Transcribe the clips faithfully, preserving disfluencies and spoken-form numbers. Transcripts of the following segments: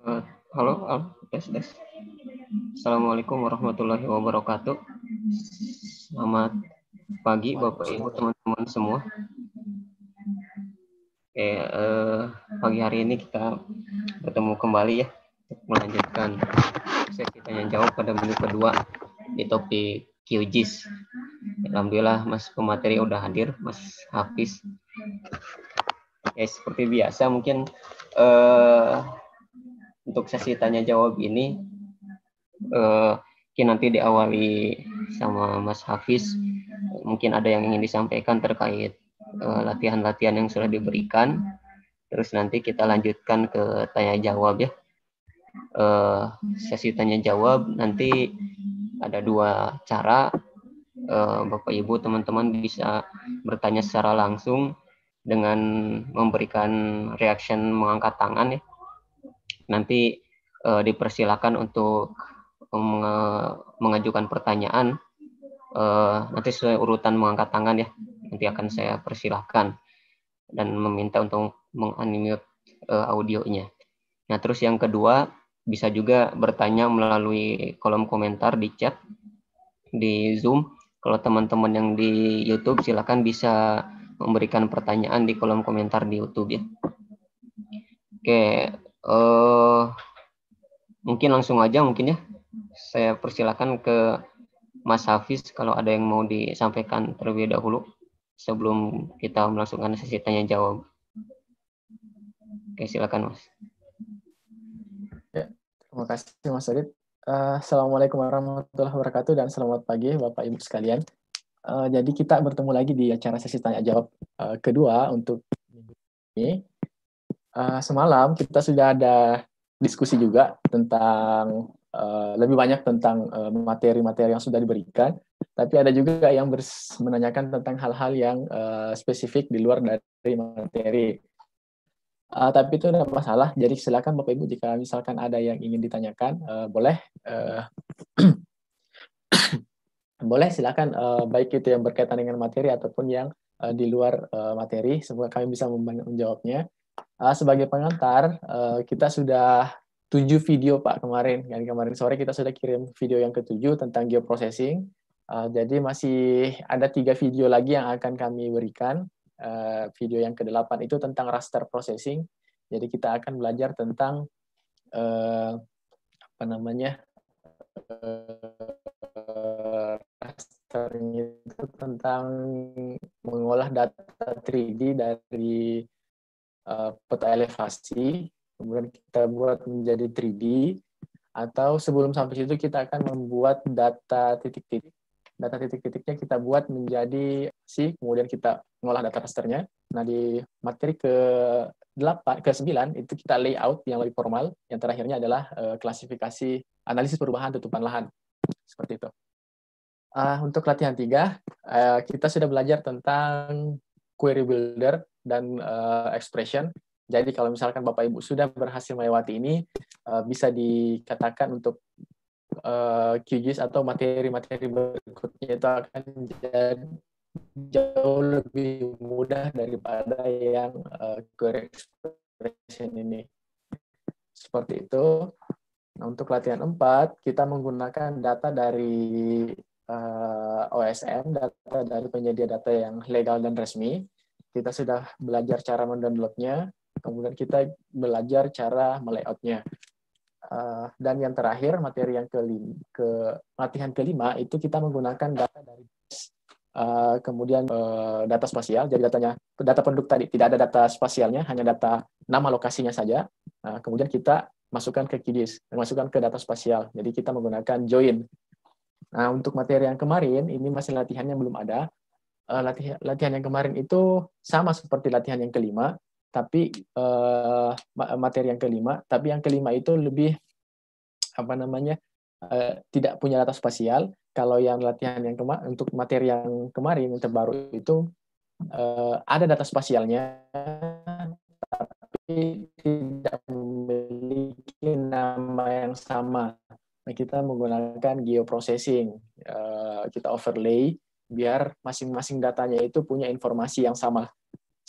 Uh, halo, Al. Yes, yes. Assalamualaikum warahmatullahi wabarakatuh. Selamat pagi Bapak Ibu, teman-teman semua. Oke, uh, pagi hari ini kita bertemu kembali ya, untuk melanjutkan sesi tanya jawab pada minggu kedua di topik Q G I S. Alhamdulillah Mas pemateri udah hadir, Mas Hafiz. Ya, seperti biasa mungkin uh, untuk sesi tanya jawab ini uh, mungkin nanti diawali sama Mas Hafiz. Mungkin ada yang ingin disampaikan terkait latihan-latihan uh, yang sudah diberikan. Terus nanti kita lanjutkan ke tanya jawab ya. Uh, sesi tanya jawab nanti ada dua cara. Uh, Bapak Ibu teman-teman bisa bertanya secara langsung dengan memberikan reaction mengangkat tangan ya. Nanti uh, dipersilakan untuk menge mengajukan pertanyaan uh, nanti sesuai urutan mengangkat tangan ya. Nanti akan saya persilahkan dan meminta untuk mengunmute uh, audionya. Nah, terus yang kedua bisa juga bertanya melalui kolom komentar di chat di Zoom. Kalau teman-teman yang di YouTube silakan bisa memberikan pertanyaan di kolom komentar di YouTube ya. Oke, uh, mungkin langsung aja mungkin ya. Saya persilakan ke Mas Hafiz kalau ada yang mau disampaikan terlebih dahulu sebelum kita melangsungkan sesi tanya jawab. Oke, silakan Mas. Ya, terima kasih Mas Adit. Uh, Assalamualaikum warahmatullahi wabarakatuh dan selamat pagi Bapak Ibu sekalian. Uh, jadi kita bertemu lagi di acara sesi tanya jawab uh, kedua untuk minggu ini. Uh, semalam kita sudah ada diskusi juga tentang uh, lebih banyak tentang materi-materi uh, yang sudah diberikan, tapi ada juga yang menanyakan tentang hal-hal yang uh, spesifik di luar dari materi. Uh, tapi itu tidak masalah, jadi silakan Bapak Ibu jika misalkan ada yang ingin ditanyakan, uh, boleh uh, boleh silakan uh, baik itu yang berkaitan dengan materi ataupun yang uh, di luar uh, materi, semoga kami bisa menjawabnya. Uh, sebagai pengantar, uh, kita sudah tujuh video Pak kemarin, dan kemarin sore kita sudah kirim video yang ketujuh tentang geoprocessing, uh, jadi masih ada tiga video lagi yang akan kami berikan. Video yang kedelapan itu tentang raster processing. Jadi kita akan belajar tentang eh, apa namanya eh, raster itu tentang mengolah data tiga D dari eh, peta elevasi, kemudian kita buat menjadi tiga D. Atau sebelum sampai situ kita akan membuat data titik-titik. Data titik-titiknya kita buat menjadi si, kemudian kita mengolah data rasternya. Nah, di materi ke delapan, ke sembilan, itu kita layout yang lebih formal. Yang terakhirnya adalah uh, klasifikasi analisis perubahan tutupan lahan. Seperti itu. Uh, untuk latihan tiga, uh, kita sudah belajar tentang query builder dan uh, expression. Jadi, kalau misalkan Bapak-Ibu sudah berhasil melewati ini, uh, bisa dikatakan untuk Uh, Q G I S atau materi-materi berikutnya itu akan jauh lebih mudah daripada yang uh, query expression ini. Seperti itu. Nah, untuk latihan empat, kita menggunakan data dari uh, O S M, data dari penyedia data yang legal dan resmi. Kita sudah belajar cara mendownloadnya, kemudian kita belajar cara melayoutnya. Uh, dan yang terakhir, materi yang kelima, ke latihan kelima itu kita menggunakan data dari uh, kemudian uh, data spasial. Jadi datanya data penduduk tadi tidak ada data spasialnya, hanya data nama lokasinya saja. Uh, kemudian kita masukkan ke Q G I S, masukkan ke data spasial. Jadi kita menggunakan join. Nah, untuk materi yang kemarin ini masih latihannya belum ada. Uh, latihan, latihan yang kemarin itu sama seperti latihan yang kelima. Tapi uh, materi yang kelima, tapi yang kelima itu lebih apa namanya uh, tidak punya data spasial. Kalau yang latihan yang kemarin untuk materi yang kemarin yang terbaru itu uh, ada data spasialnya, tapi tidak memiliki nama yang sama. Nah, kita menggunakan geoprocessing, uh, kita overlay biar masing-masing datanya itu punya informasi yang sama.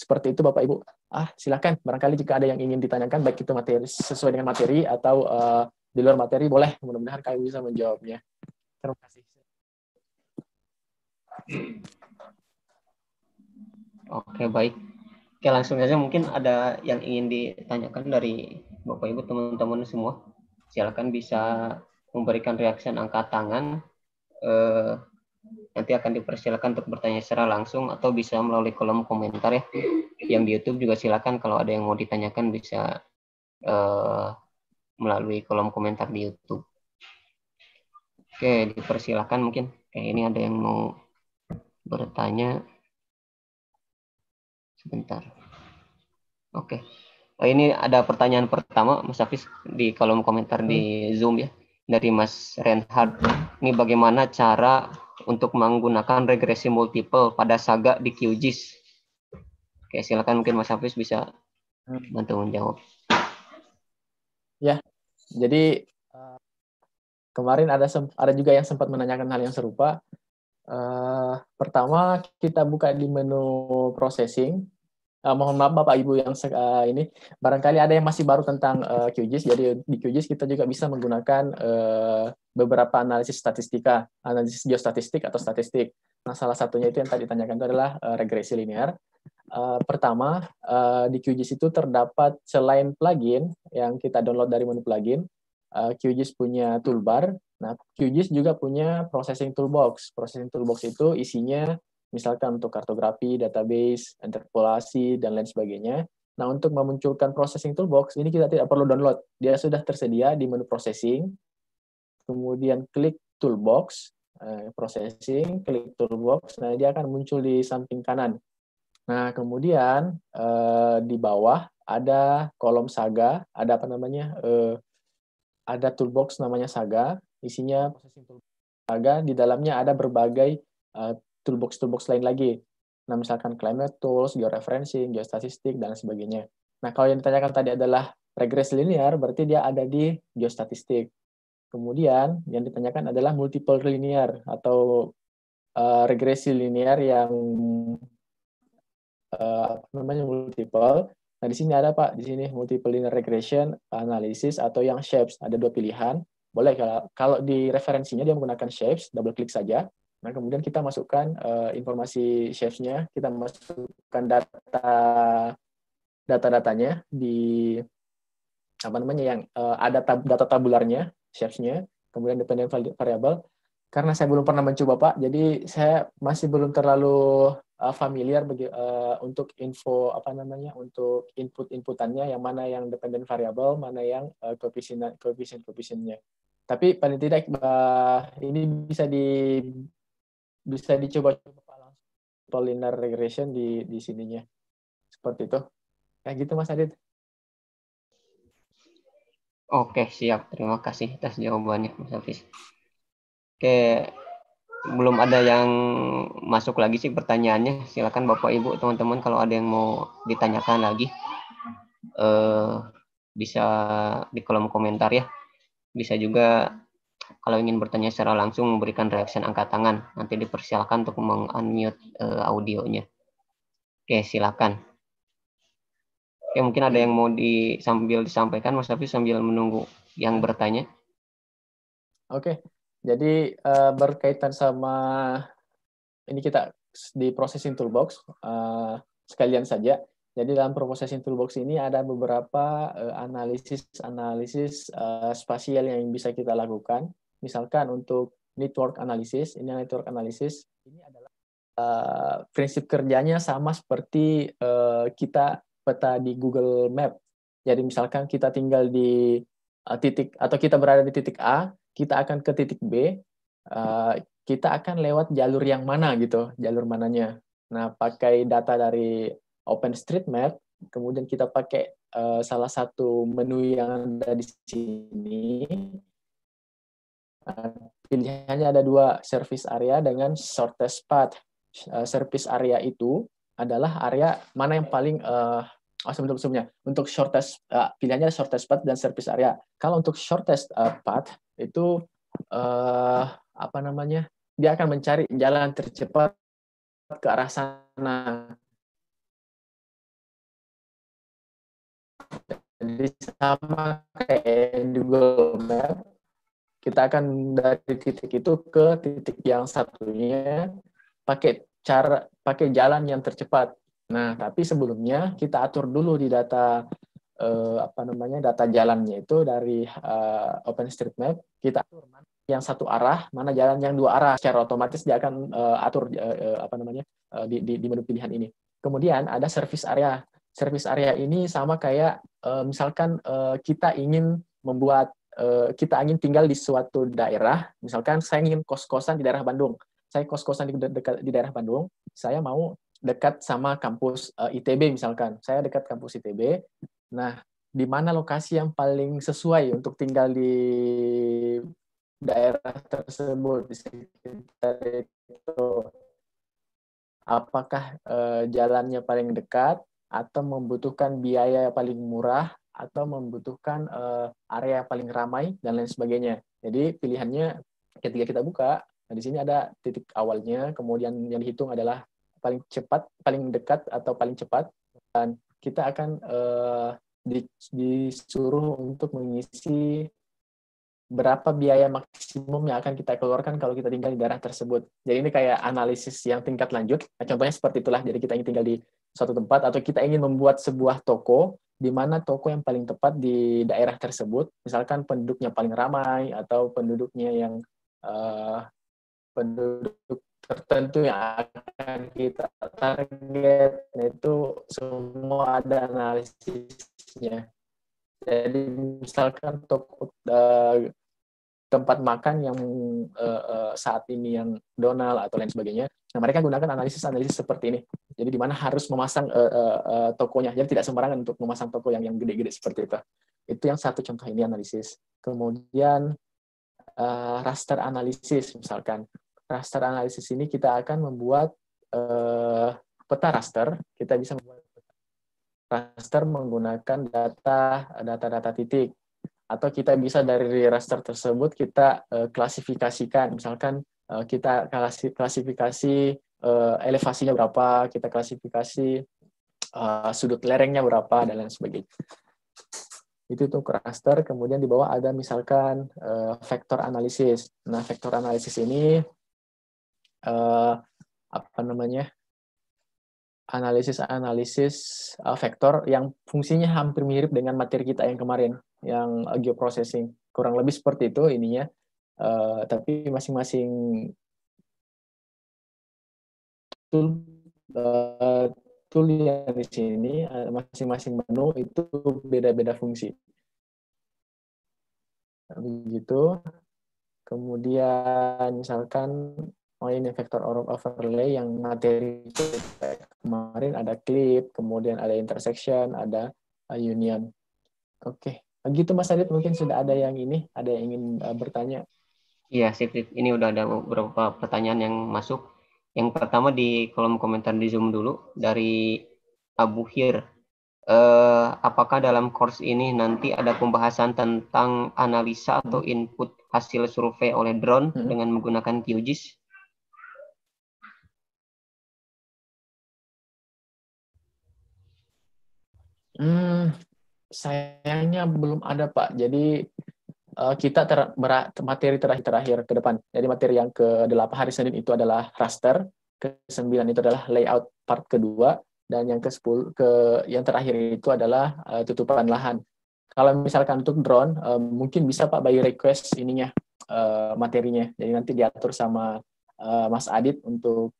Seperti itu Bapak Ibu. Ah, silakan barangkali jika ada yang ingin ditanyakan, baik itu materi sesuai dengan materi atau uh, di luar materi boleh. Mudah-mudahan kami bisa menjawabnya. Terima kasih. Oke, baik. Oke, langsung saja mungkin ada yang ingin ditanyakan dari Bapak Ibu, teman-teman semua. Silakan bisa memberikan reaction angkat tangan. Eh, nanti akan dipersilakan untuk bertanya secara langsung atau bisa melalui kolom komentar ya. Yang di YouTube juga silakan kalau ada yang mau ditanyakan bisa eh, melalui kolom komentar di YouTube. Oke, dipersilakan mungkin. Oke, ini ada yang mau bertanya. Sebentar. Oke. Oh, ini ada pertanyaan pertama, Mas Hafiz, di kolom komentar di Zoom ya. Dari Mas Renhard. Ini bagaimana cara untuk menggunakan regresi multiple pada saga di Q G I S? Oke, silakan mungkin Mas Hafiz bisa bantu menjawab. Ya, jadi uh, kemarin ada ada juga yang sempat menanyakan hal yang serupa. Uh, pertama kita buka di menu processing. Uh, mohon maaf Bapak Ibu yang uh, ini barangkali ada yang masih baru tentang uh, Q G I S. Jadi di Q G I S kita juga bisa menggunakan uh, beberapa analisis statistika, analisis geostatistik atau statistik. Nah, salah satunya itu yang tadi ditanyakan itu adalah uh, regresi linear. Uh, pertama uh, di Q G I S itu terdapat selain plugin yang kita download dari menu plugin, uh, Q G I S punya toolbar. Nah, Q G I S juga punya processing toolbox. Processing toolbox itu isinya misalkan untuk kartografi, database, interpolasi, dan lain sebagainya. Nah, untuk memunculkan processing toolbox, ini kita tidak perlu download. Dia sudah tersedia di menu processing. Kemudian klik toolbox, eh, processing, klik toolbox. Nah, dia akan muncul di samping kanan. Nah, kemudian eh, di bawah ada kolom saga, ada apa namanya, eh, ada toolbox namanya saga. Isinya processing toolbox saga, di dalamnya ada berbagai uh, toolbox-toolbox lain lagi. Nah, misalkan climate tools, georeferencing, geostatistik, dan sebagainya. Nah, kalau yang ditanyakan tadi adalah regresi linear, berarti dia ada di geostatistik. Kemudian, yang ditanyakan adalah multiple linear, atau uh, regresi linear yang uh, namanya multiple. Nah, di sini ada, Pak, di sini multiple linear regression analysis, atau yang shapes. Ada dua pilihan. Boleh, kalau, kalau di referensinya dia menggunakan shapes, double klik saja. Nah, kemudian kita masukkan uh, informasi shapes-nya, kita masukkan data data-datanya di apa namanya yang uh, ada tab, data tabularnya, shapes-nya, kemudian dependent variable. Karena saya belum pernah mencoba, Pak, jadi saya masih belum terlalu uh, familiar bagi, uh, untuk info apa namanya, untuk input-inputannya, yang mana yang dependent variable, mana yang uh, koefisien koefisien-koefisiennya. Tapi paling tidak uh, ini bisa di bisa dicoba langsung linear regression di di sininya. Seperti itu. Kayak gitu Mas Adit. Oke, siap. Terima kasih atas jawabannya Mas Hafiz. Oke, belum ada yang masuk lagi sih pertanyaannya. Silakan Bapak Ibu, teman-teman kalau ada yang mau ditanyakan lagi eh, bisa di kolom komentar ya. Bisa juga kalau ingin bertanya secara langsung memberikan reaction angkat tangan. Nanti dipersilakan untuk meng-unmute uh, audionya. Oke, silakan. Oke, mungkin ada yang mau di, sambil disampaikan Mas Hafiz sambil menunggu yang bertanya. Oke, jadi uh, berkaitan sama ini kita di processing toolbox uh, sekalian saja. Jadi dalam processing toolbox ini ada beberapa analisis-analisis uh, uh, spasial yang bisa kita lakukan. Misalkan untuk network analysis, ini network analysis ini adalah uh, prinsip kerjanya sama seperti uh, kita peta di Google Map. Jadi misalkan kita tinggal di uh, titik atau kita berada di titik A, kita akan ke titik B, uh, kita akan lewat jalur yang mana gitu, jalur mananya. Nah, pakai data dari Open Street Map, kemudian kita pakai uh, salah satu menu yang ada di sini. Uh, pilihannya ada dua, service area dengan shortest path. Uh, service area itu adalah area mana yang paling uh, oh, sebelum-sebelumnya untuk shortest uh, pilihannya shortest path dan service area. Kalau untuk shortest uh, path itu uh, apa namanya? Dia akan mencari jalan tercepat ke arah sana. Jadi sama kayak di Google Map, kita akan dari titik itu ke titik yang satunya pakai cara pakai jalan yang tercepat. Nah, tapi sebelumnya kita atur dulu di data eh, apa namanya data jalannya itu dari eh, Open Street Map, kita atur mana yang satu arah, mana jalan yang dua arah. Secara otomatis dia akan eh, atur eh, apa namanya eh, di, di, di menu pilihan ini. Kemudian ada service area. Service area ini sama kayak eh, misalkan eh, kita ingin membuat kita ingin tinggal di suatu daerah, misalkan saya ingin kos-kosan di daerah Bandung, saya kos-kosan di, dekat, di daerah Bandung, saya mau dekat sama kampus I T B misalkan, saya dekat kampus I T B, nah di mana lokasi yang paling sesuai untuk tinggal di daerah tersebut, di sekitar itu, apakah eh, jalannya paling dekat, atau membutuhkan biaya paling murah, atau membutuhkan uh, area paling ramai, dan lain sebagainya. Jadi pilihannya ketika kita buka, nah di sini ada titik awalnya, kemudian yang dihitung adalah paling cepat, paling dekat, atau paling cepat, dan kita akan uh, di, disuruh untuk mengisi berapa biaya maksimum yang akan kita keluarkan kalau kita tinggal di daerah tersebut. Jadi ini kayak analisis yang tingkat lanjut, nah, contohnya seperti itulah, jadi kita ingin tinggal di suatu tempat, atau kita ingin membuat sebuah toko, di mana toko yang paling tepat di daerah tersebut, misalkan penduduknya paling ramai atau penduduknya yang uh, penduduk tertentu yang akan kita target, itu semua ada analisisnya. Jadi misalkan toko uh, tempat makan yang uh, uh, saat ini yang donal atau lain sebagainya, nah mereka gunakan analisis-analisis seperti ini. Jadi di mana harus memasang uh, uh, uh, tokonya. Jadi tidak sembarangan untuk memasang toko yang yang gede-gede seperti itu. Itu yang satu contoh ini analisis. Kemudian uh, raster analisis misalkan. Raster analisis ini kita akan membuat uh, peta raster. Kita bisa membuat raster menggunakan data data-data titik. Atau kita bisa dari raster tersebut kita uh, klasifikasikan misalkan kita klasifikasi uh, elevasinya berapa, kita klasifikasi uh, sudut lerengnya berapa, dan lain sebagainya. Itu tuh raster, kemudian di bawah ada misalkan uh, vektor analisis. Nah, vektor analisis ini, uh, apa namanya, analisis-analisis uh, vektor yang fungsinya hampir mirip dengan materi kita yang kemarin, yang geoprocessing. Kurang lebih seperti itu ininya. Uh, tapi masing-masing tool, uh, tool yang di sini, masing-masing menu itu beda-beda fungsi. Begitu. Kemudian misalkan oh ini vektor overlay yang materi kemarin ada clip, kemudian ada intersection, ada union. Oke, okay. Begitu Mas Adit, mungkin sudah ada yang ini, ada yang ingin uh, bertanya. Iya, Sigrid. Ini udah ada beberapa pertanyaan yang masuk. Yang pertama di kolom komentar di Zoom dulu, dari Abuhir. Eh, apakah dalam course ini nanti ada pembahasan tentang analisa atau input hasil survei oleh drone hmm. dengan menggunakan Q G I S? Hmm, sayangnya belum ada, Pak. Jadi kita ter, ber, materi terakhir-terakhir ke depan. Jadi materi yang ke delapan hari Senin itu adalah raster, ke sembilan itu adalah layout part kedua, dan yang ke sepuluh ke yang terakhir itu adalah uh, tutupan lahan. Kalau misalkan untuk drone uh, mungkin bisa Pak by request ininya uh, materinya. Jadi nanti diatur sama uh, Mas Adit untuk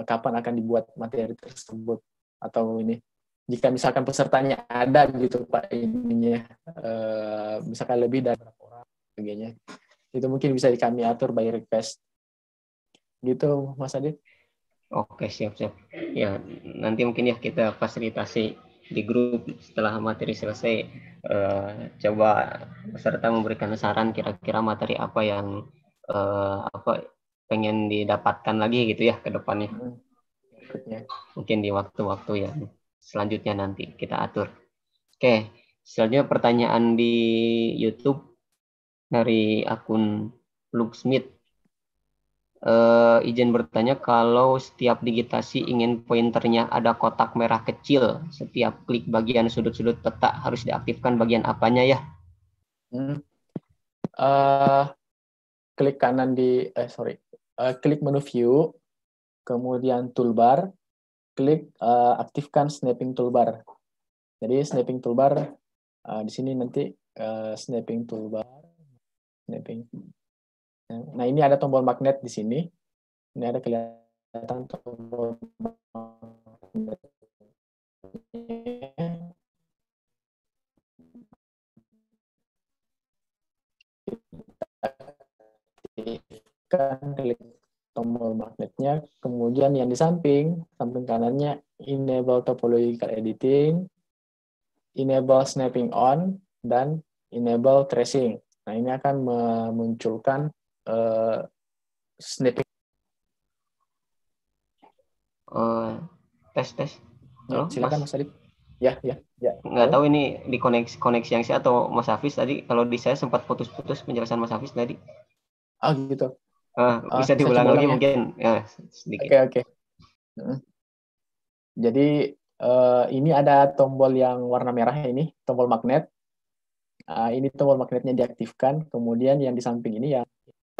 uh, kapan akan dibuat materi tersebut atau ini. Jika misalkan pesertanya ada gitu Pak ininya uh, misalkan lebih dari sebagainya. Itu mungkin bisa kami atur by request. Gitu Mas Adit. Oke, siap-siap. Ya, nanti mungkin ya kita fasilitasi di grup setelah materi selesai, eh, coba peserta memberikan saran kira-kira materi apa yang eh, apa pengen didapatkan lagi gitu ya ke depannya. Hmm. Mungkin di waktu-waktu yang selanjutnya nanti kita atur. Oke, selanjutnya pertanyaan di YouTube dari akun Luke Smith. Uh, izin bertanya, kalau setiap digitasi ingin pointernya ada kotak merah kecil, setiap klik bagian sudut-sudut peta harus diaktifkan bagian apanya ya? Hmm. Uh, klik kanan di, eh sorry, uh, klik menu view, kemudian toolbar, klik uh, aktifkan snapping toolbar. Jadi snapping toolbar uh, di sini nanti uh, snapping toolbar, snapping. Nah, ini ada tombol magnet di sini. Ini ada kelihatan tombol magnet. Aktifkan, klik tombol magnetnya. Kemudian yang di samping, samping kanannya, enable topological editing, enable snapping on, dan enable tracing. Nah, ini akan memunculkan Uh, snipping. Uh, tes tes. Halo, silakan Mas Adit. Ya, ya, ya. Nggak tahu ini di koneksi koneksi yang saya atau Mas Hafiz tadi. Kalau di saya sempat putus-putus penjelasan Mas Hafiz tadi. Ah, oh, gitu. Uh, bisa uh, diulang lagi ya. Mungkin. Ya, sedikit. Oke, okay, oke. Okay. Uh. Jadi uh, ini ada tombol yang warna merah ini, tombol magnet. Uh, ini tombol magnetnya diaktifkan. Kemudian yang di samping ini yang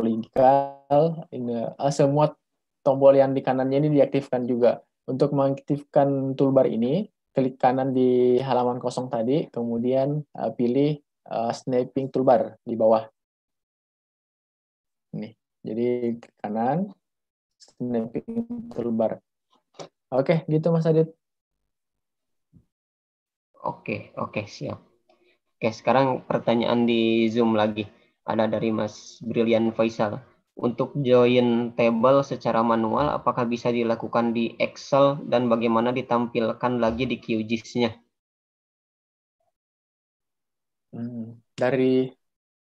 legal, ini, ah, semua tombol yang di kanannya ini diaktifkan juga. Untuk mengaktifkan toolbar ini, klik kanan di halaman kosong tadi, kemudian uh, pilih uh, snapping toolbar di bawah. Nih, jadi klik kanan, snapping toolbar. Oke, gitu Mas Adit. Oke, oke, siap. Oke, sekarang pertanyaan di Zoom lagi. Ada dari Mas Brilian Faisal. Untuk join table secara manual, apakah bisa dilakukan di Excel dan bagaimana ditampilkan lagi di Q G I S-nya? Hmm, dari,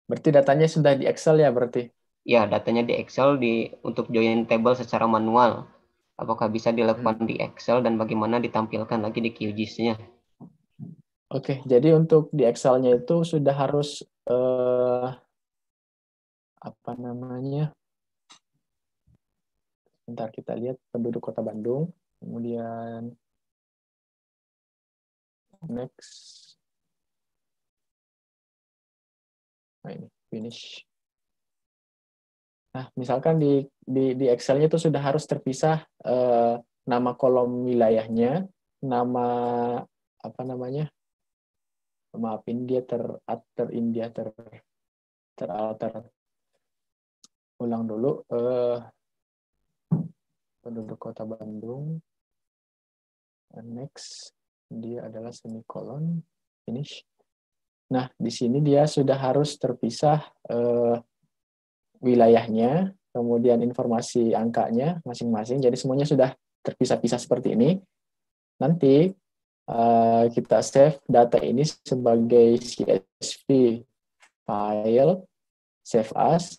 berarti datanya sudah di Excel ya berarti? Ya, datanya di Excel di untuk join table secara manual. Apakah bisa dilakukan hmm. di Excel dan bagaimana ditampilkan lagi di Q G I S-nya? Oke, jadi untuk di Excel-nya itu sudah harus eh, apa namanya? Bentar kita lihat penduduk Kota Bandung, kemudian next, nah ini finish. Nah, misalkan di di, di Excel-nya itu sudah harus terpisah eh, nama kolom wilayahnya, nama apa namanya? Maafin dia ter terindia ter teralter. Ter, ter, ulang dulu, uh, penduduk Kota Bandung, and next, dia adalah semikolon, finish. Nah, di sini dia sudah harus terpisah uh, wilayahnya, kemudian informasi angkanya masing-masing, jadi semuanya sudah terpisah-pisah seperti ini. Nanti, uh, kita save data ini sebagai C S V file, save as,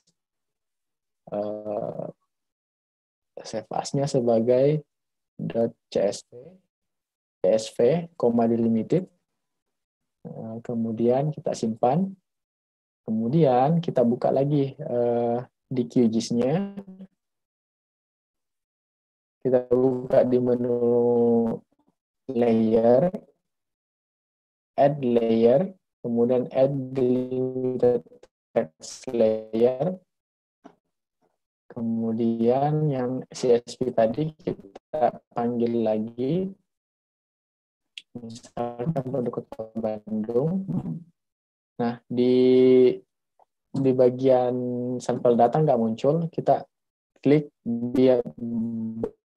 Uh, save as-nya sebagai .csv, csv, koma delimited, uh, kemudian kita simpan, kemudian kita buka lagi uh, di Q G I S-nya, kita buka di menu layer, add layer, kemudian add delimited text layer. Kemudian yang C S V tadi kita panggil lagi, misalkan produk Kota Bandung. Nah, di di bagian sampel data nggak muncul, kita klik dia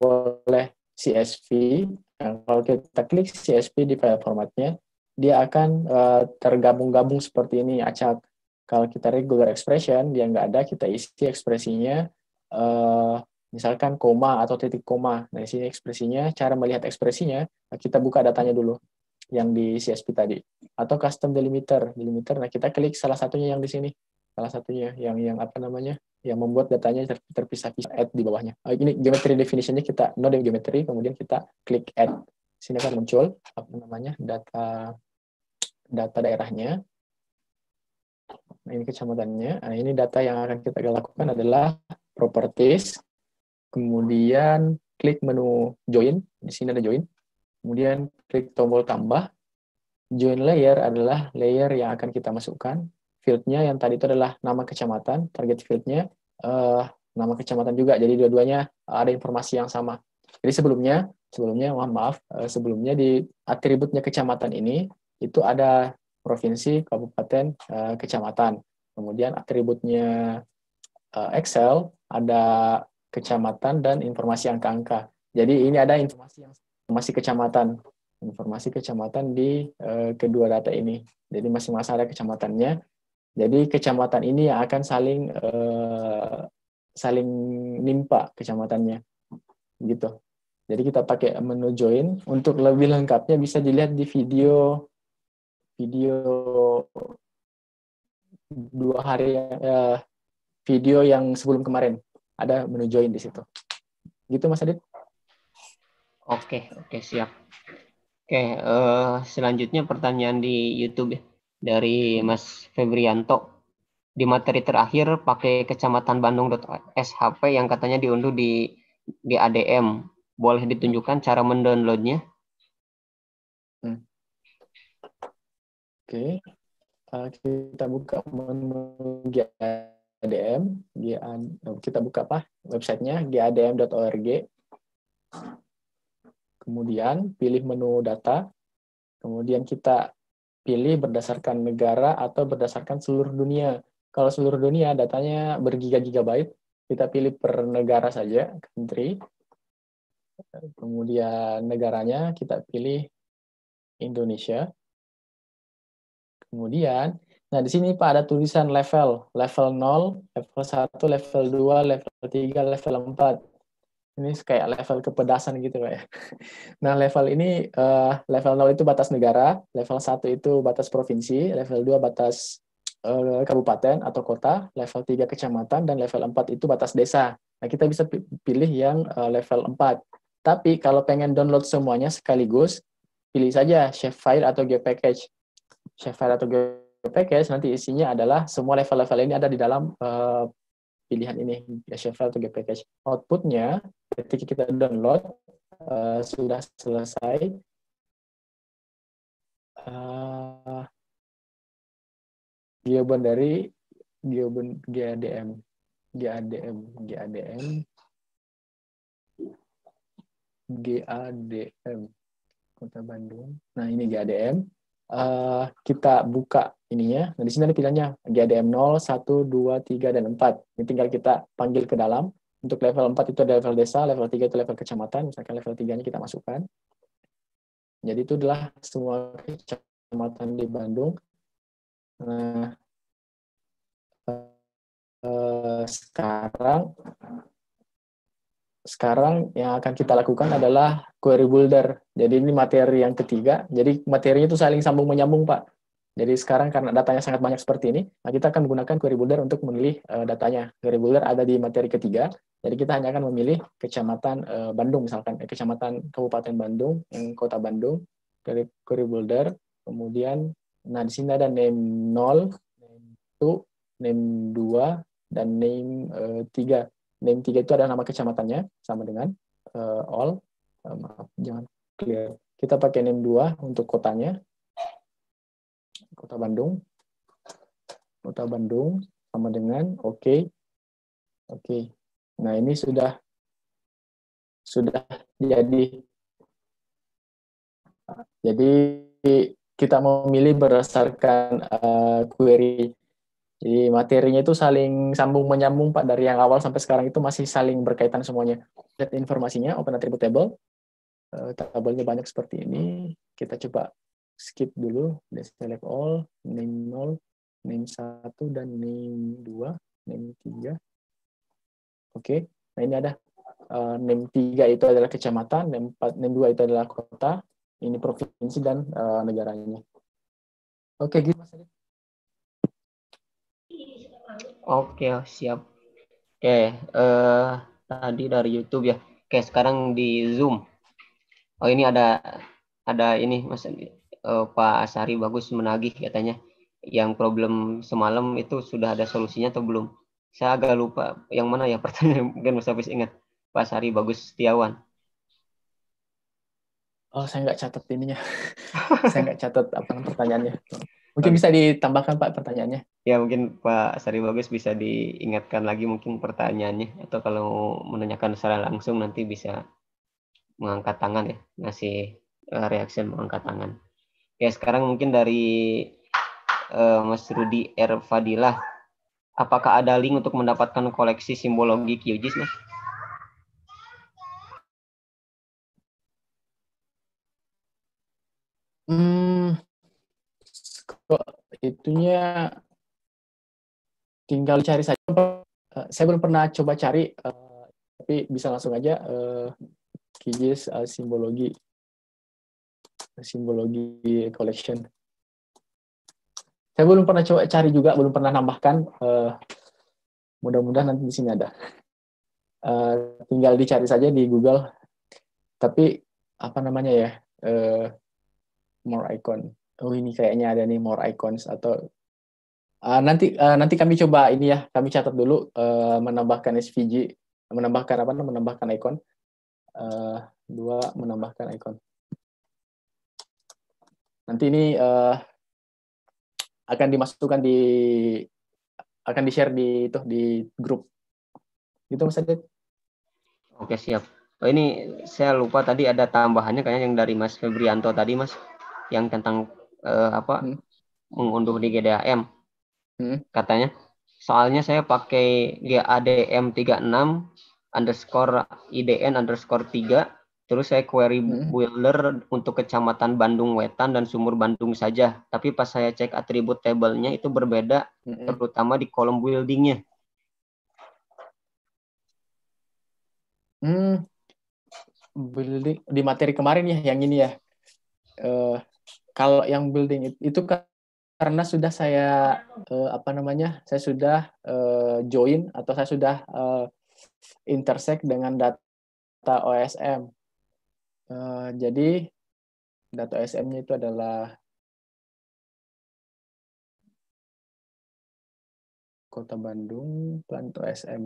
boleh C S V. Nah, kalau kita klik C S V di file formatnya, dia akan uh, tergabung-gabung seperti ini acak. Kalau kita regular expression, dia nggak ada, kita isi ekspresinya. Uh, misalkan koma atau titik koma. Nah, di sini ekspresinya, cara melihat ekspresinya, kita buka datanya dulu yang di C S V tadi. Atau custom delimiter, delimiter. Nah, kita klik salah satunya yang di sini. Salah satunya yang yang apa namanya? Yang membuat datanya ter, terpisah-pisah, add di bawahnya. Uh, ini geometry definition-nya kita no geometry, kemudian kita klik add. Sini akan muncul apa namanya? data data daerahnya. Nah, ini kecamatannya. Nah, ini data yang akan kita lakukan adalah Properties, kemudian klik menu Join, di sini ada Join, kemudian klik tombol tambah. Join layer adalah layer yang akan kita masukkan. Fieldnya yang tadi itu adalah nama kecamatan, target fieldnya, eh, nama kecamatan juga, jadi dua-duanya ada informasi yang sama. Jadi sebelumnya, sebelumnya mohon maaf, sebelumnya di atributnya kecamatan ini, itu ada provinsi, kabupaten, kecamatan. Kemudian atributnya Excel, ada kecamatan dan informasi angka-angka. Jadi ini ada informasi yang informasi kecamatan. Informasi kecamatan di eh, kedua data ini. Jadi masing-masing ada kecamatannya. Jadi kecamatan ini yang akan saling eh, saling nimpa kecamatannya. Gitu. Jadi kita pakai menu join. Untuk lebih lengkapnya bisa dilihat di video video dua hari eh, video yang sebelum kemarin. Ada menu join di situ. Gitu Mas Adit. Oke, oke siap. Oke, uh, selanjutnya pertanyaan di YouTube dari Mas Febrianto. Di materi terakhir pakai kecamatan bandung.shp yang katanya diunduh di G A D M. Boleh ditunjukkan cara mendownloadnya? Hmm. Oke, uh, kita buka menu G A D M. G A D M, kita buka apa? Websitenya G A D M titik org. Kemudian pilih menu data. Kemudian kita pilih berdasarkan negara atau berdasarkan seluruh dunia. Kalau seluruh dunia datanya bergiga-gigabyte, kita pilih per negara saja, country. Kemudian negaranya kita pilih Indonesia. Kemudian nah, di sini Pak ada tulisan level, level nol, level satu, level dua, level tiga, level empat. Ini kayak level kepedasan gitu Pak ya. Nah, level ini uh, level nol itu batas negara, level satu itu batas provinsi, level dua batas uh, kabupaten atau kota, level tiga kecamatan dan level empat itu batas desa. Nah, kita bisa pilih yang uh, level empat. Tapi kalau pengen download semuanya sekaligus, pilih saja Shapefile atau GeoPackage. Shapefile atau GeoPackage package nanti isinya adalah semua level-level ini ada di dalam uh, pilihan ini, Shapefile atau GeoPackage. Outputnya ketika kita download uh, sudah selesai. Uh, Geoban dari Geoban G A D M, GADM, GADM, GADM, Kota Bandung. Nah ini G A D M. Uh, kita buka ininya. Nah, di sini ada pilihannya G A D M nol, satu, dua, tiga, dan empat. Ini tinggal kita panggil ke dalam. Untuk level empat itu ada level desa, level tiga itu level kecamatan. Misalkan level tiga-nya kita masukkan. Jadi itu adalah semua kecamatan di Bandung. Nah, uh, sekarang Sekarang yang akan kita lakukan adalah query builder. Jadi ini materi yang ketiga. Jadi materinya itu saling sambung menyambung, Pak. Jadi sekarang karena datanya sangat banyak seperti ini, nah kita akan menggunakan query builder untuk memilih uh, datanya. Query builder ada di materi ketiga. Jadi kita hanya akan memilih kecamatan uh, Bandung misalkan, eh, kecamatan Kabupaten Bandung, yang Kota Bandung, dari query builder. Kemudian, nah di sini ada name nol, name dua, name dua, dan name uh, tiga. Name tiga itu ada nama kecamatannya, sama dengan uh, all. Uh, maaf, jangan clear. Kita pakai name dua untuk kotanya. Kota Bandung. Kota Bandung, sama dengan oke. Okay. Oke. Okay. Nah, ini sudah sudah jadi. Jadi, kita memilih berdasarkan uh, query. Jadi materinya itu saling sambung menyambung Pak, dari yang awal sampai sekarang itu masih saling berkaitan semuanya. Lihat informasinya, open attribute table. Uh, tabelnya banyak seperti ini. Kita coba skip dulu, select all, name nol, name satu dan name dua, name tiga. Oke, okay. Nah ini ada uh, name tiga itu adalah kecamatan, name empat, name dua itu adalah kota, ini provinsi dan uh, negaranya. Oke, okay, gitu Mas Adit. Oke, siap. Oke, eh, tadi dari YouTube ya. Oke, sekarang di Zoom. Oh, ini ada ada ini Mas eh, Pak Asari Bagus menagih katanya. Yang problem semalam itu sudah ada solusinya atau belum? Saya agak lupa yang mana ya pertanyaan, mungkin Mas Hafiz ingat. Pak Asari Bagus Setiawan. Oh, saya nggak catat ininya. Saya nggak catat apa pertanyaannya. Mungkin bisa ditambahkan Pak pertanyaannya. Ya, mungkin Pak Asari Bagus bisa diingatkan lagi mungkin pertanyaannya, atau kalau menanyakan secara langsung nanti bisa mengangkat tangan ya, ngasih reaksi mengangkat tangan. Ya, sekarang mungkin dari uh, Mas Rudi R. Fadilah. Apakah ada link untuk mendapatkan koleksi simbologi Q G I S, Mas? Hmm, kok itunya tinggal cari saja. Saya belum pernah coba cari, uh, tapi bisa langsung aja uh, Q G I S uh, simbologi, simbologi collection. Saya belum pernah coba cari juga, belum pernah nambahkan. Uh, Mudah-mudahan nanti di sini ada. Uh, tinggal dicari saja di Google. Tapi apa namanya ya? Uh, more icon. Oh, ini kayaknya ada nih more icons atau uh, nanti uh, nanti kami coba ini ya, kami catat dulu uh, menambahkan S V G, menambahkan apa namanya? Menambahkan icon. Uh, dua menambahkan icon. Nanti ini uh, akan dimasukkan di akan di-share di itu di grup. Gitu Mas Adit. Oke, siap. Oh, ini saya lupa tadi ada tambahannya kayaknya yang dari Mas Febrianto tadi, Mas. Yang tentang eh, apa hmm. mengunduh di G D A M hmm. katanya. Soalnya saya pakai G A D M tiga enam underscore I D N underscore tiga, terus saya query hmm. builder untuk Kecamatan Bandung Wetan dan Sumur Bandung saja. Tapi pas saya cek atribut tabelnya itu berbeda, hmm. terutama di kolom buildingnya. Hmm. Building di materi kemarin ya, yang ini ya. Uh, Kalau yang building itu karena sudah saya eh, apa namanya saya sudah eh, join atau saya sudah eh, intersect dengan data O S M. Eh, jadi data O S M-nya itu adalah Kota Bandung plan O S M.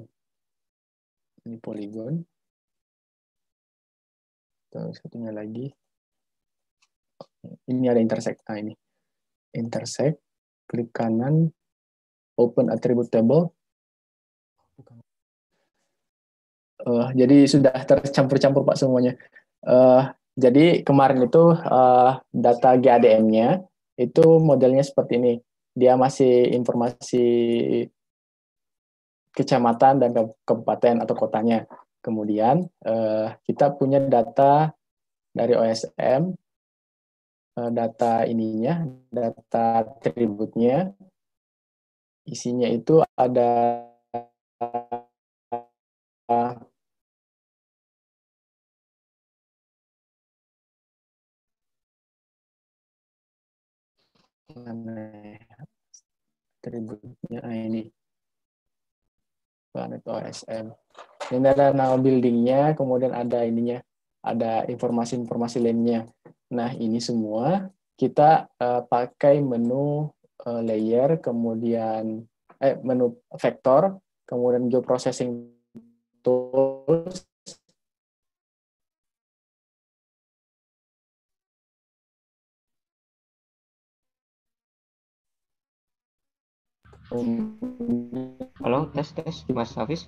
Ini poligon. Terus satunya lagi. Ini ada intersect. Nah, ini intersect, klik kanan, open attribute table. Uh, jadi sudah tercampur-campur Pak semuanya. Uh, jadi kemarin itu uh, data G A D M-nya itu modelnya seperti ini. Dia masih informasi kecamatan dan kabupaten atau kotanya. Kemudian uh, kita punya data dari O S M. Data ininya, data atributnya, isinya itu ada atributnya ini planet O S M. Ini ada nama buildingnya, kemudian ada ininya, ada informasi-informasi lainnya. Nah, ini semua kita uh, pakai menu uh, layer, kemudian eh, menu vektor, kemudian geoprocessing tools. Halo, tes tes Mas Hafiz.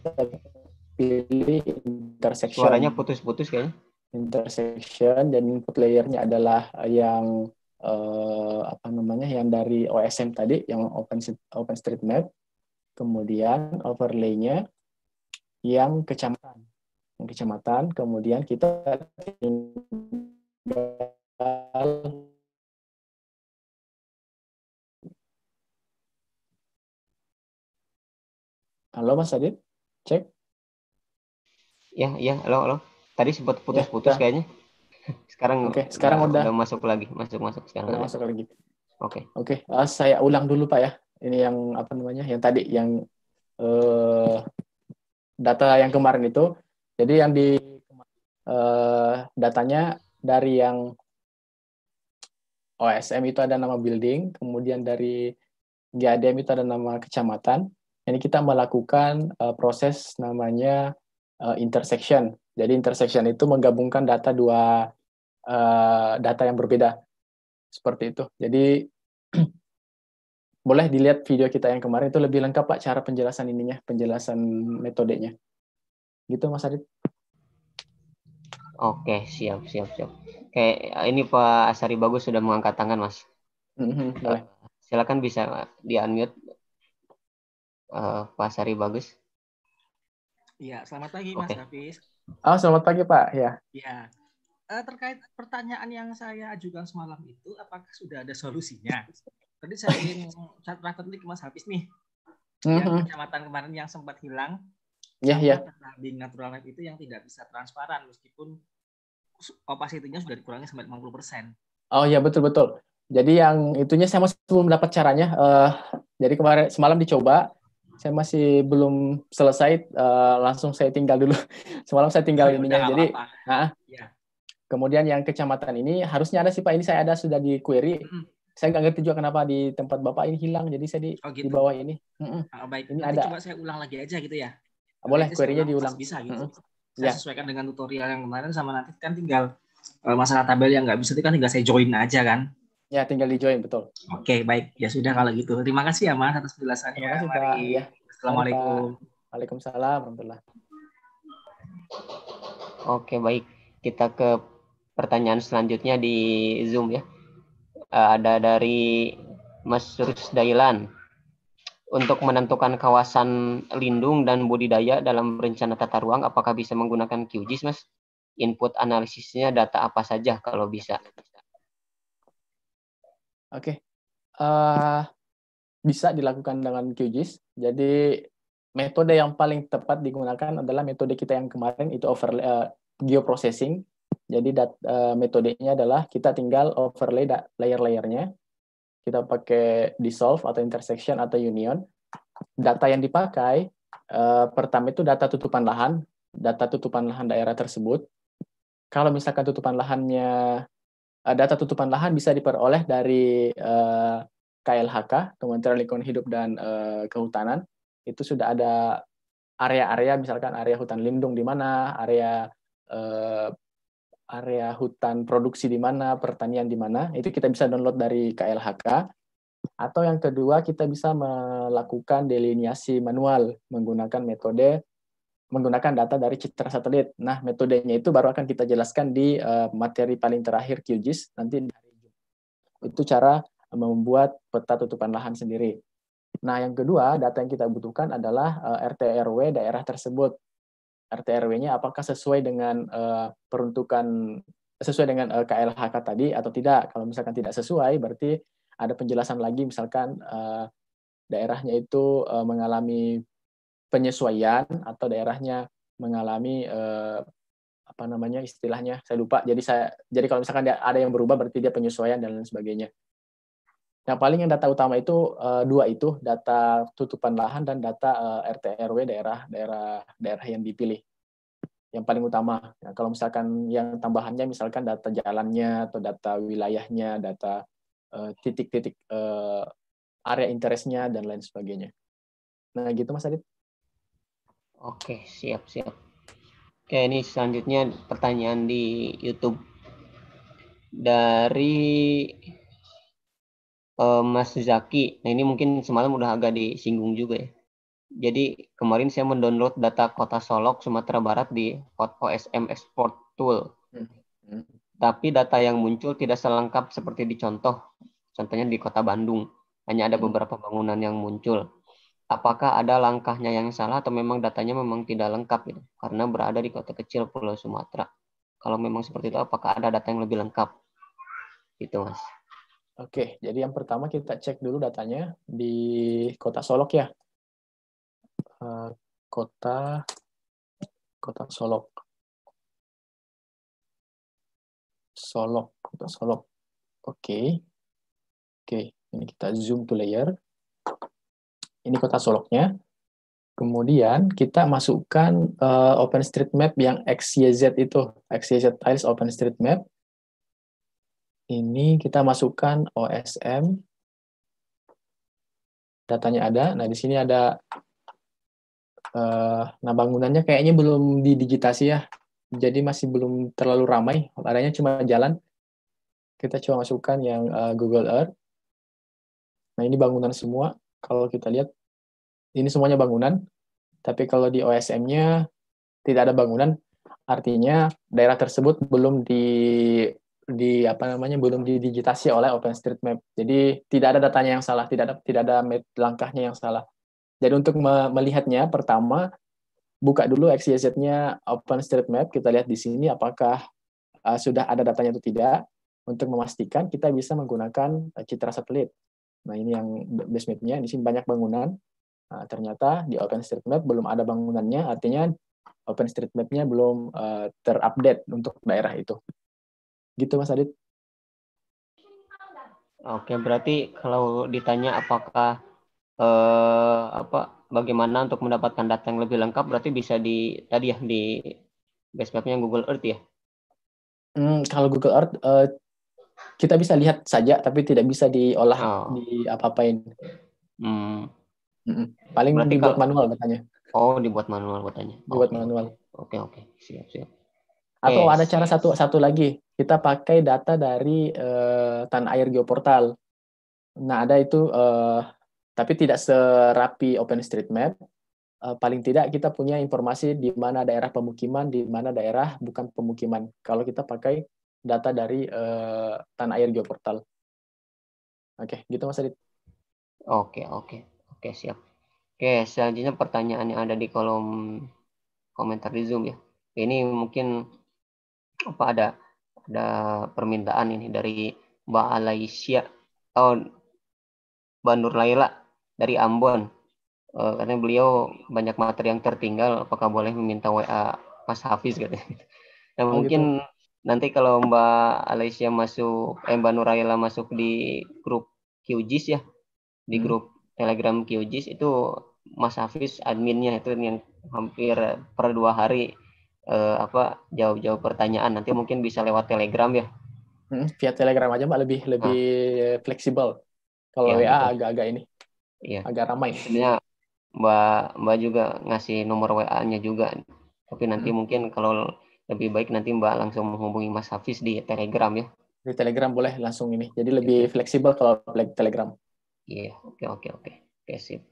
Pilih intersection. Suaranya putus-putus kayaknya. Intersection, dan input layernya adalah yang eh, apa namanya yang dari O S M tadi, yang Open Open Street Map. Kemudian overlaynya yang kecamatan, yang kecamatan. Kemudian kita tinggal halo Mas Adit, cek. Ya, ya, halo, halo. Tadi sempat putus-putus ya, kayaknya. Sekarang Oke, sekarang udah, udah masuk lagi, masuk-masuk sekarang. Udah masuk lagi. Oke. Oke, uh, saya ulang dulu Pak ya. Ini yang apa namanya? Yang tadi yang uh, data yang kemarin itu. Jadi yang di uh, datanya dari yang O S M itu ada nama building, kemudian dari G A D M itu ada nama kecamatan, ini kita melakukan uh, proses namanya uh, intersection. Jadi intersection itu menggabungkan data dua uh, data yang berbeda. Seperti itu. Jadi boleh dilihat video kita yang kemarin, itu lebih lengkap Pak cara penjelasan ininya, penjelasan metodenya. Gitu Mas Adit. Oke, siap, siap, siap. Oke, ini Pak Asari Bagus sudah mengangkat tangan, Mas. Mm-hmm, boleh. Silakan bisa di-unmute uh, Pak Asari Bagus. Iya, selamat pagi Mas Hafiz. Oh, selamat pagi Pak. Ya. Ya. Uh, terkait pertanyaan yang saya ajukan semalam itu, apakah sudah ada solusinya? Tadi saya ingin transfer ke Mas Hafiz nih. Mm-hmm. Yang kecamatan kemarin yang sempat hilang. Ya, ya. Di natural light itu yang tidak bisa transparan meskipun opacity-nya sudah dikurangi sampai lima puluh persen. Oh ya, betul betul. Jadi yang itunya saya masih belum dapat caranya. Uh, jadi kemarin semalam dicoba, saya masih belum selesai. Uh, langsung saya tinggal dulu. Semalam saya tinggal ya, ininya. Jadi, nah, ya. Kemudian yang kecamatan ini harusnya ada sih Pak. Ini saya ada sudah di query. Mm-hmm. Saya nggak ngerti juga kenapa di tempat Bapak ini hilang. Jadi saya di, oh, gitu. Di bawah ini. Mm-mm. Oh, baik. Ini nanti ada. Coba saya ulang lagi aja gitu ya. Boleh, query-nya diulang. Bisa gitu. Mm-hmm. Saya ya. Sesuaikan dengan tutorial yang kemarin sama nanti kan tinggal masalah tabel yang nggak bisa itu kan tinggal saya join aja kan. Ya, tinggal di join, betul. Oke, okay, baik. Ya sudah kalau gitu. Terima kasih ya Mas atas penjelasannya. Terima kasih, Pak. Ya. Assalamualaikum. Waalaikumsalam warahmatullahi. Oke, baik. Kita ke pertanyaan selanjutnya di Zoom ya. Ada dari Mas Rusdailan. Untuk menentukan kawasan lindung dan budidaya dalam rencana tata ruang, apakah bisa menggunakan Q G I S, Mas? Input analisisnya data apa saja kalau bisa? Oke, okay. uh, bisa dilakukan dengan Q G I S. Jadi metode yang paling tepat digunakan adalah metode kita yang kemarin itu overlay uh, geoprocessing. Jadi dat, uh, metodenya adalah kita tinggal overlay layer-layernya. Kita pakai dissolve atau intersection atau union. Data yang dipakai, eh, pertama itu data tutupan lahan, data tutupan lahan daerah tersebut. Kalau misalkan tutupan lahannya, eh, data tutupan lahan bisa diperoleh dari eh, K L H K, Kementerian Lingkungan Hidup dan eh, Kehutanan. Itu sudah ada area-area, misalkan area hutan lindung di mana, area eh, area hutan produksi di mana, pertanian di mana, itu kita bisa download dari K L H K. Atau yang kedua, kita bisa melakukan delineasi manual menggunakan metode, menggunakan data dari citra satelit. Nah, metodenya itu baru akan kita jelaskan di uh, materi paling terakhir Q G I S, nanti dari itu cara membuat peta tutupan lahan sendiri. Nah, yang kedua, data yang kita butuhkan adalah uh, R T R W daerah tersebut. R T R W-nya apakah sesuai dengan uh, peruntukan sesuai dengan uh, K L H K tadi atau tidak? Kalau misalkan tidak sesuai, berarti ada penjelasan lagi, misalkan uh, daerahnya itu uh, mengalami penyesuaian atau daerahnya mengalami uh, apa namanya istilahnya saya lupa. Jadi saya jadi kalau misalkan ada yang berubah, berarti dia penyesuaian dan lain sebagainya. Nah, paling yang data utama itu uh, dua itu, data tutupan lahan dan data uh, R T R W daerah daerah daerah yang dipilih. Yang paling utama. Nah, kalau misalkan yang tambahannya misalkan data jalannya atau data wilayahnya, data titik-titik uh, uh, area interestnya dan lain sebagainya. Nah, gitu Mas Adit. Oke, siap, siap. Oke, ini selanjutnya pertanyaan di YouTube dari Mas Zaki, nah ini mungkin semalam udah agak disinggung juga ya. Jadi kemarin saya mendownload data Kota Solok, Sumatera Barat di O S M Export Tool. Hmm. Tapi data yang muncul tidak selengkap seperti di contoh. Contohnya di Kota Bandung. Hanya ada beberapa bangunan yang muncul. Apakah ada langkahnya yang salah atau memang datanya memang tidak lengkap? Ya? Karena berada di kota kecil Pulau Sumatera. Kalau memang seperti itu, apakah ada data yang lebih lengkap? Gitu, Mas. Oke, jadi yang pertama kita cek dulu datanya di Kota Solok ya. Kota Kota Solok. Solok, Kota Solok. Oke. Oke, ini kita zoom to layer. Ini Kota Soloknya. Kemudian kita masukkan uh, Open Street Map yang X Y Z itu, X Y Z Tiles Open Street Map. Ini kita masukkan O S M. Datanya ada. Nah, di sini ada Nah, bangunannya kayaknya belum didigitasi ya, jadi masih belum terlalu ramai, adanya cuma jalan. Kita coba masukkan yang uh, Google Earth. Nah, ini bangunan semua. Kalau kita lihat, ini semuanya bangunan. Tapi kalau di O S M-nya tidak ada bangunan, artinya daerah tersebut belum di, di apa namanya, belum didigitasi oleh OpenStreetMap. Jadi tidak ada datanya yang salah, tidak ada tidak ada langkahnya yang salah. Jadi untuk me melihatnya, pertama buka dulu X Y Z-nya OpenStreetMap. Kita lihat di sini apakah uh, sudah ada datanya atau tidak. Untuk memastikan kita bisa menggunakan citra satelit. Nah, ini yang base map-nya. Di sini banyak bangunan. Nah, ternyata di OpenStreetMap belum ada bangunannya, artinya OpenStreetMap-nya belum uh, terupdate untuk daerah itu. Gitu, Mas Adit. Oke, berarti kalau ditanya apakah eh, apa, bagaimana untuk mendapatkan data yang lebih lengkap, berarti bisa di tadi ya di base map-nya Google Earth ya. Hmm, kalau Google Earth uh, kita bisa lihat saja, tapi tidak bisa diolah, oh. di apa-apain. Hmm. Paling berarti dibuat kalau... manual katanya. Oh, dibuat manual katanya. Dibuat okay. manual. Oke, okay, oke. Okay. Siap, siap. Atau okay, ada siap. cara satu satu lagi. Kita pakai data dari uh, Tanah Air Geoportal. Nah, ada itu, uh, tapi tidak serapi OpenStreetMap. Uh, paling tidak kita punya informasi di mana daerah pemukiman, di mana daerah bukan pemukiman. Kalau kita pakai data dari eh, Tanah Air Geoportal. Oke, gitu Mas Adit. Oke, oke. Oke, siap. Oke, selanjutnya pertanyaan yang ada di kolom komentar di Zoom ya. Ini mungkin apa ada ada permintaan ini dari Mbak Alaisya, oh, Mbak Nurlayla dari Ambon. E, karena beliau banyak materi yang tertinggal, apakah boleh meminta W A Mas Hafiz katanya. Nah, oh, mungkin gitu. Nanti kalau Mbak Alaisya masuk, eh, Mbak Nurlayla masuk di grup Q G I S ya, di grup Telegram Q G I S itu Mas Hafiz adminnya, itu yang hampir per dua hari eh, apa jauh-jauh pertanyaan. Nanti mungkin bisa lewat Telegram ya. Hmm, via Telegram aja Mbak, lebih lebih ah. fleksibel. Kalau ya, W A agak-agak ini, ya. agak ramai. Sebenarnya Mbak Mbak juga ngasih nomor W A-nya juga, tapi nanti hmm. mungkin kalau lebih baik nanti Mbak langsung menghubungi Mas Hafiz di Telegram ya. Di Telegram boleh langsung ini. Jadi lebih fleksibel kalau Telegram. Iya, yeah. oke oke oke. Oke, sip.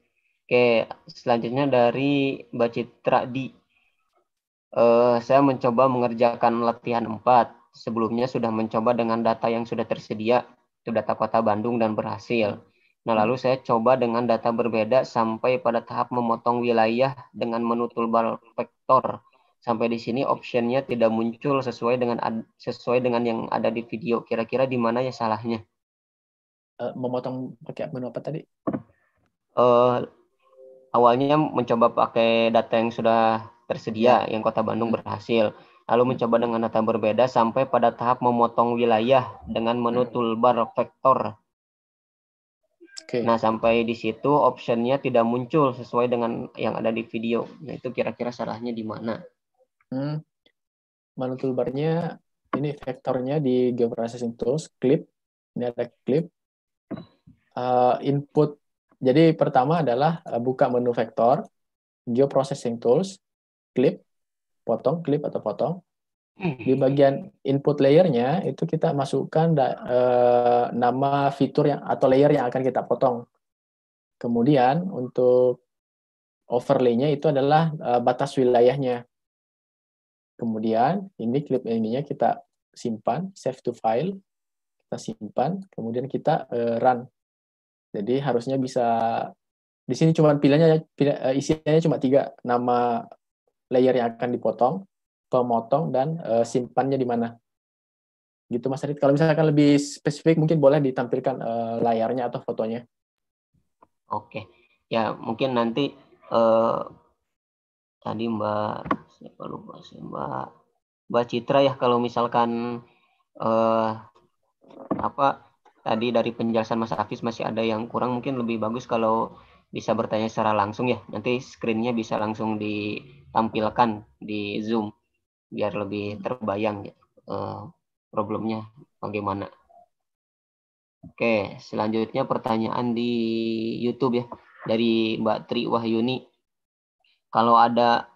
Oke, selanjutnya dari Mbak Citra di uh, saya mencoba mengerjakan latihan empat. Sebelumnya sudah mencoba dengan data yang sudah tersedia, itu data Kota Bandung dan berhasil. Nah, lalu saya coba dengan data berbeda sampai pada tahap memotong wilayah dengan menu toolbar vektor. Sampai di sini optionnya tidak muncul sesuai dengan sesuai dengan yang ada di video. Kira-kira di mana ya salahnya? Uh, memotong pakai menu apa tadi? Uh, awalnya mencoba pakai data yang sudah tersedia, yang Kota Bandung berhasil. Lalu mencoba dengan data berbeda sampai pada tahap memotong wilayah dengan menu toolbar vektor. Okay. Nah, sampai di situ optionnya tidak muncul sesuai dengan yang ada di video. Nah, itu kira-kira salahnya di mana? Hmm. Menu toolbarnya ini vektornya di Geoprocessing Tools, clip, ini ada clip, uh, input. Jadi pertama adalah uh, buka menu vektor, Geoprocessing Tools, clip, potong, clip atau potong. Di bagian input layernya itu kita masukkan da, uh, nama fitur yang atau layer yang akan kita potong. Kemudian untuk overlay-nya itu adalah uh, batas wilayahnya. Kemudian ini klip ininya kita simpan, save to file, kita simpan, kemudian kita uh, run. Jadi harusnya bisa di sini cuma pilihannya uh, isinya cuma tiga, nama layer yang akan dipotong, pemotong, dan uh, simpannya di mana. Gitu Mas Adit. Kalau misalkan lebih spesifik mungkin boleh ditampilkan uh, layarnya atau fotonya. Oke. Ya, mungkin nanti uh, tadi Mbak Siapa lupa sih Mbak Mbak Citra ya, kalau misalkan eh, apa tadi dari penjelasan Mas Hafiz masih ada yang kurang, mungkin lebih bagus kalau bisa bertanya secara langsung ya, nanti screen-nya bisa langsung ditampilkan di Zoom biar lebih terbayang ya, eh, problemnya bagaimana. Oke, selanjutnya pertanyaan di YouTube ya dari Mbak Tri Wahyuni. Kalau ada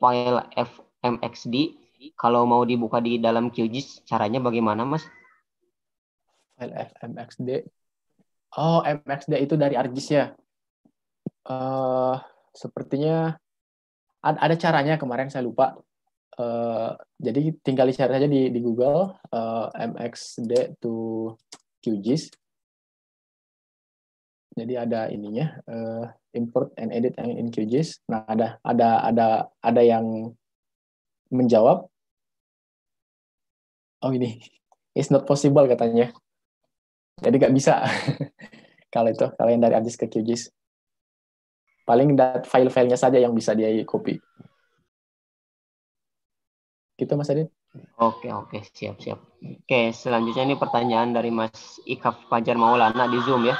file F M X D, kalau mau dibuka di dalam Q G I S, caranya bagaimana, Mas? File F M X D. Oh, M X D itu dari ArcGIS ya? Uh, sepertinya ada caranya, kemarin saya lupa. Uh, jadi tinggal dicari saja di, di Google, uh, M X D to Q G I S. Jadi ada ininya, uh, import and edit in Q G I S. Nah, ada ada ada ada yang menjawab. Oh, ini it's not possible katanya. Jadi nggak bisa. Kalau itu kalian dari ArcGIS ke Q G I S. Paling file-filenya saja yang bisa dia copy. Gitu, Mas Adit. Oke, oke, siap, siap. Oke, selanjutnya ini pertanyaan dari Mas Ikaf Fajar Maulana di Zoom ya.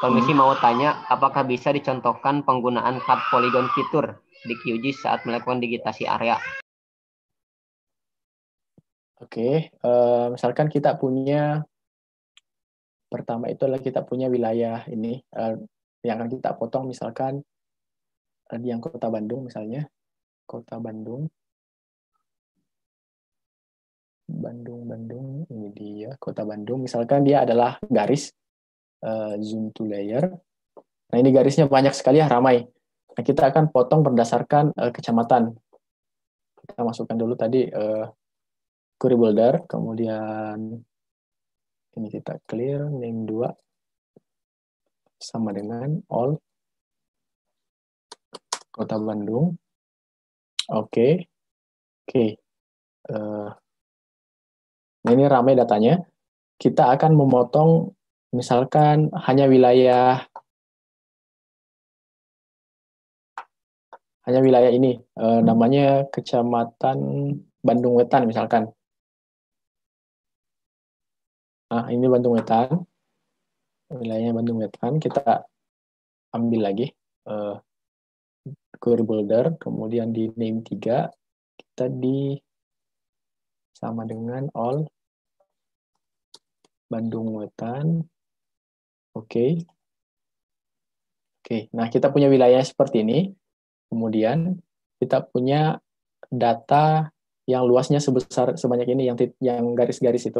Permisi, mau tanya, apakah bisa dicontohkan penggunaan cut polygon fitur di Q G I S saat melakukan digitasi area? Oke, uh, misalkan kita punya, pertama itu adalah kita punya wilayah ini, uh, yang akan kita potong misalkan uh, yang Kota Bandung misalnya, Kota Bandung, Bandung, Bandung, ini dia, Kota Bandung, misalkan dia adalah garis, Uh, zoom to layer. Nah, ini garisnya banyak sekali ya, ramai. Nah, kita akan potong berdasarkan uh, kecamatan. Kita masukkan dulu tadi uh, query builder, kemudian ini kita clear name dua sama dengan all Kota Bandung. Oke. Okay. Oke. Okay. Uh, nah, ini ramai datanya. Kita akan memotong misalkan hanya wilayah hanya wilayah ini, e, namanya Kecamatan Bandung Wetan misalkan. Nah, ini Bandung Wetan, wilayahnya Bandung Wetan, kita ambil lagi e, query builder, kemudian di name tiga kita di sama dengan all Bandung Wetan. Oke. Okay. Oke, okay. Nah, kita punya wilayah seperti ini. Kemudian kita punya data yang luasnya sebesar sebanyak ini, yang yang garis-garis itu.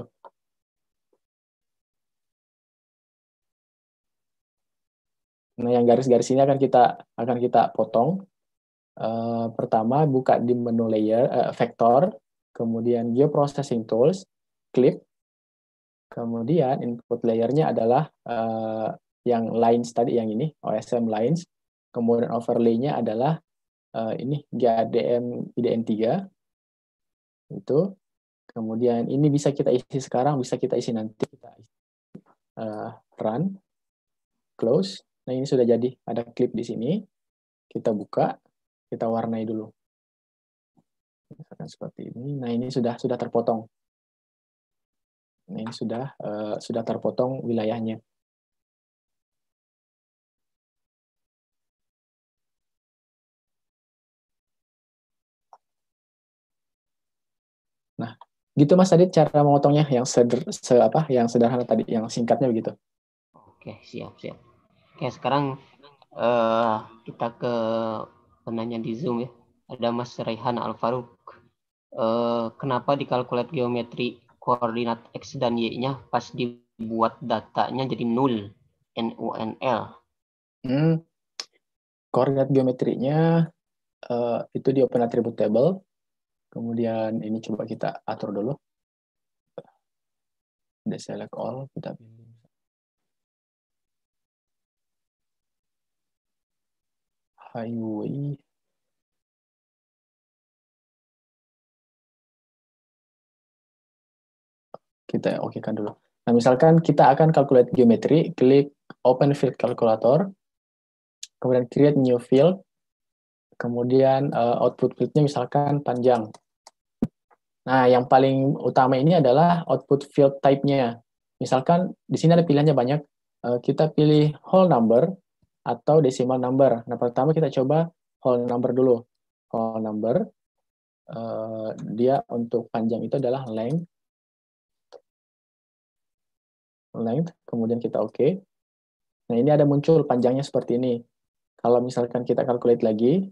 Nah, yang garis-garis ini akan kita akan kita potong. Uh, pertama buka di menu layer uh, vektor, kemudian geoprocessing tools, clip. Kemudian input layernya adalah uh, yang lines tadi, yang ini O S M lines. Kemudian overlay-nya adalah uh, ini G A D M I D N tiga. Itu. Kemudian ini bisa kita isi sekarang, bisa kita isi nanti. Kita uh, run, close. Nah, ini sudah jadi. Ada clip di sini. Kita buka, kita warnai dulu. Misalkan seperti ini. Nah, ini sudah sudah terpotong. Ini sudah uh, sudah terpotong wilayahnya. Nah, gitu Mas Adit cara memotongnya yang seder, se, apa, yang sederhana tadi, yang singkatnya begitu. Oke, siap, siap. Oke, sekarang uh, kita ke penanya di Zoom ya. Ada Mas Rehan Al-Faruq. Uh, kenapa dikalkulat geometri koordinat X dan Y-nya pas dibuat datanya jadi nol, N U N L. Hmm. Koordinat geometrinya uh, itu di Open Attribute Table. Kemudian ini coba kita atur dulu. Deselect all, kita pilih. Highway. Kita okekan dulu. Nah, misalkan kita akan calculate geometri, klik Open Field Calculator, kemudian create new field, kemudian uh, output field-nya misalkan panjang. Nah, yang paling utama ini adalah output field type-nya. Misalkan di sini ada pilihannya banyak, uh, kita pilih whole number atau decimal number. Nah, pertama kita coba whole number dulu. Whole number, uh, dia untuk panjang itu adalah length. Length, kemudian kita oke. Okay. Nah, ini ada muncul panjangnya seperti ini. Kalau misalkan kita calculate lagi,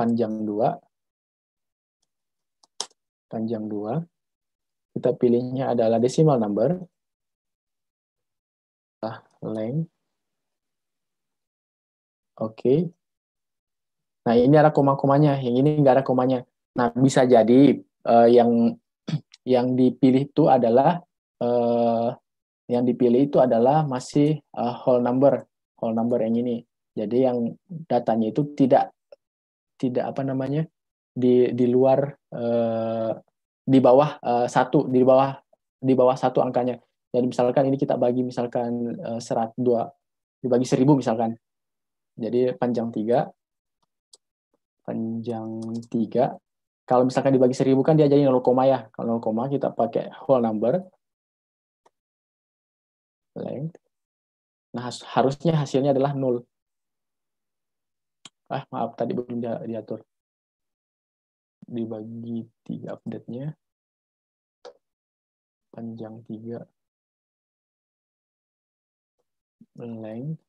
panjang dua. Panjang dua. Kita pilihnya adalah decimal number. Nah, length. Oke. Nah, ini ada koma-komanya. Yang ini nggak ada komanya. Nah, bisa jadi uh, yang yang dipilih itu adalah uh, yang dipilih itu adalah masih uh, whole number, whole number yang ini. Jadi yang datanya itu tidak tidak apa namanya di di luar uh, di bawah uh, satu, di bawah di bawah satu angkanya. Jadi misalkan ini kita bagi misalkan uh, serat dua dibagi seribu misalkan. Jadi panjang tiga, panjang tiga. Kalau misalkan dibagi seribu kan dia jadi nol koma ya. Kalau nol koma kita pakai whole number. Length. Nah harusnya hasilnya adalah nol. Ah maaf tadi belum diatur. Dibagi tiga update-nya. Panjang tiga. Length.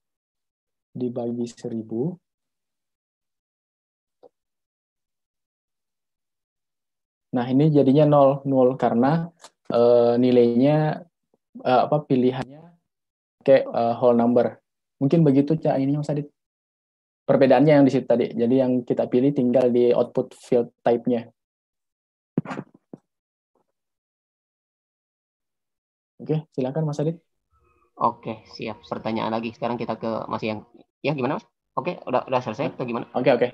Dibagi seribu. Nah, ini jadinya nol, nol karena uh, nilainya uh, apa pilihannya pakai uh, whole number. Mungkin begitu Cak ini Mas Adit. Perbedaannya yang di situ tadi. Jadi yang kita pilih tinggal di output field type-nya. Oke, silakan Mas Adit. Oke, siap. Pertanyaan lagi. Sekarang kita ke Mas yang ya gimana Mas? Oke, udah udah selesai atau gimana? Oke, oke.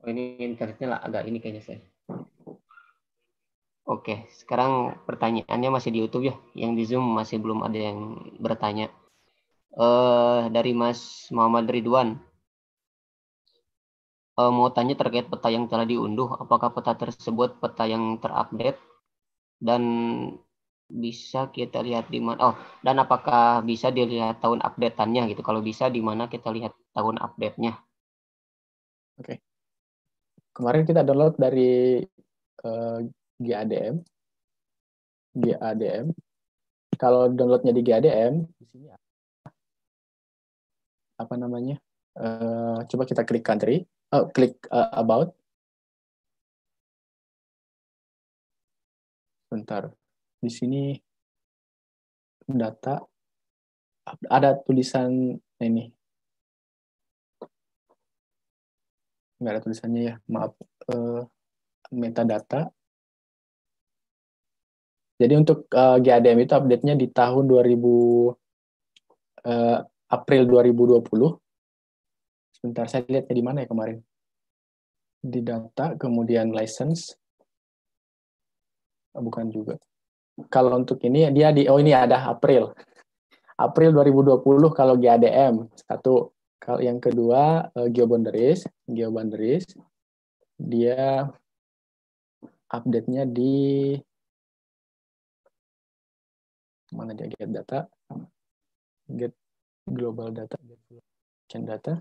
Oh, ini internetnya lah agak ini kayaknya saya. Oke, sekarang pertanyaannya masih di YouTube ya, yang di Zoom masih belum ada yang bertanya. Uh, dari Mas Muhammad Ridwan, uh, mau tanya terkait peta yang telah diunduh, apakah peta tersebut peta yang terupdate dan bisa kita lihat di mana? Oh, dan apakah bisa dilihat tahun updateannya gitu? Kalau bisa, di mana kita lihat tahun update-nya? Oke, kemarin kita download dari uh, G A D M, G A D M. Kalau downloadnya di G A D M, di sini apa namanya? Uh, coba kita klik country, oh, klik uh, about. Bentar, di sini data ada tulisan ini. Nggak ada tulisannya ya, maaf. Uh, metadata. Jadi untuk uh, G A D M itu update-nya di tahun dua ribu uh, April dua ribu dua puluh. Sebentar saya lihatnya di mana ya kemarin. Di data kemudian license. Bukan juga. Kalau untuk ini dia di oh ini ada April. April dua ribu dua puluh kalau G A D M. Satu. Kalau yang kedua uh, GeoBoundaries, GeoBoundaries. Dia update-nya di mana dia get data, get global data, get chain data.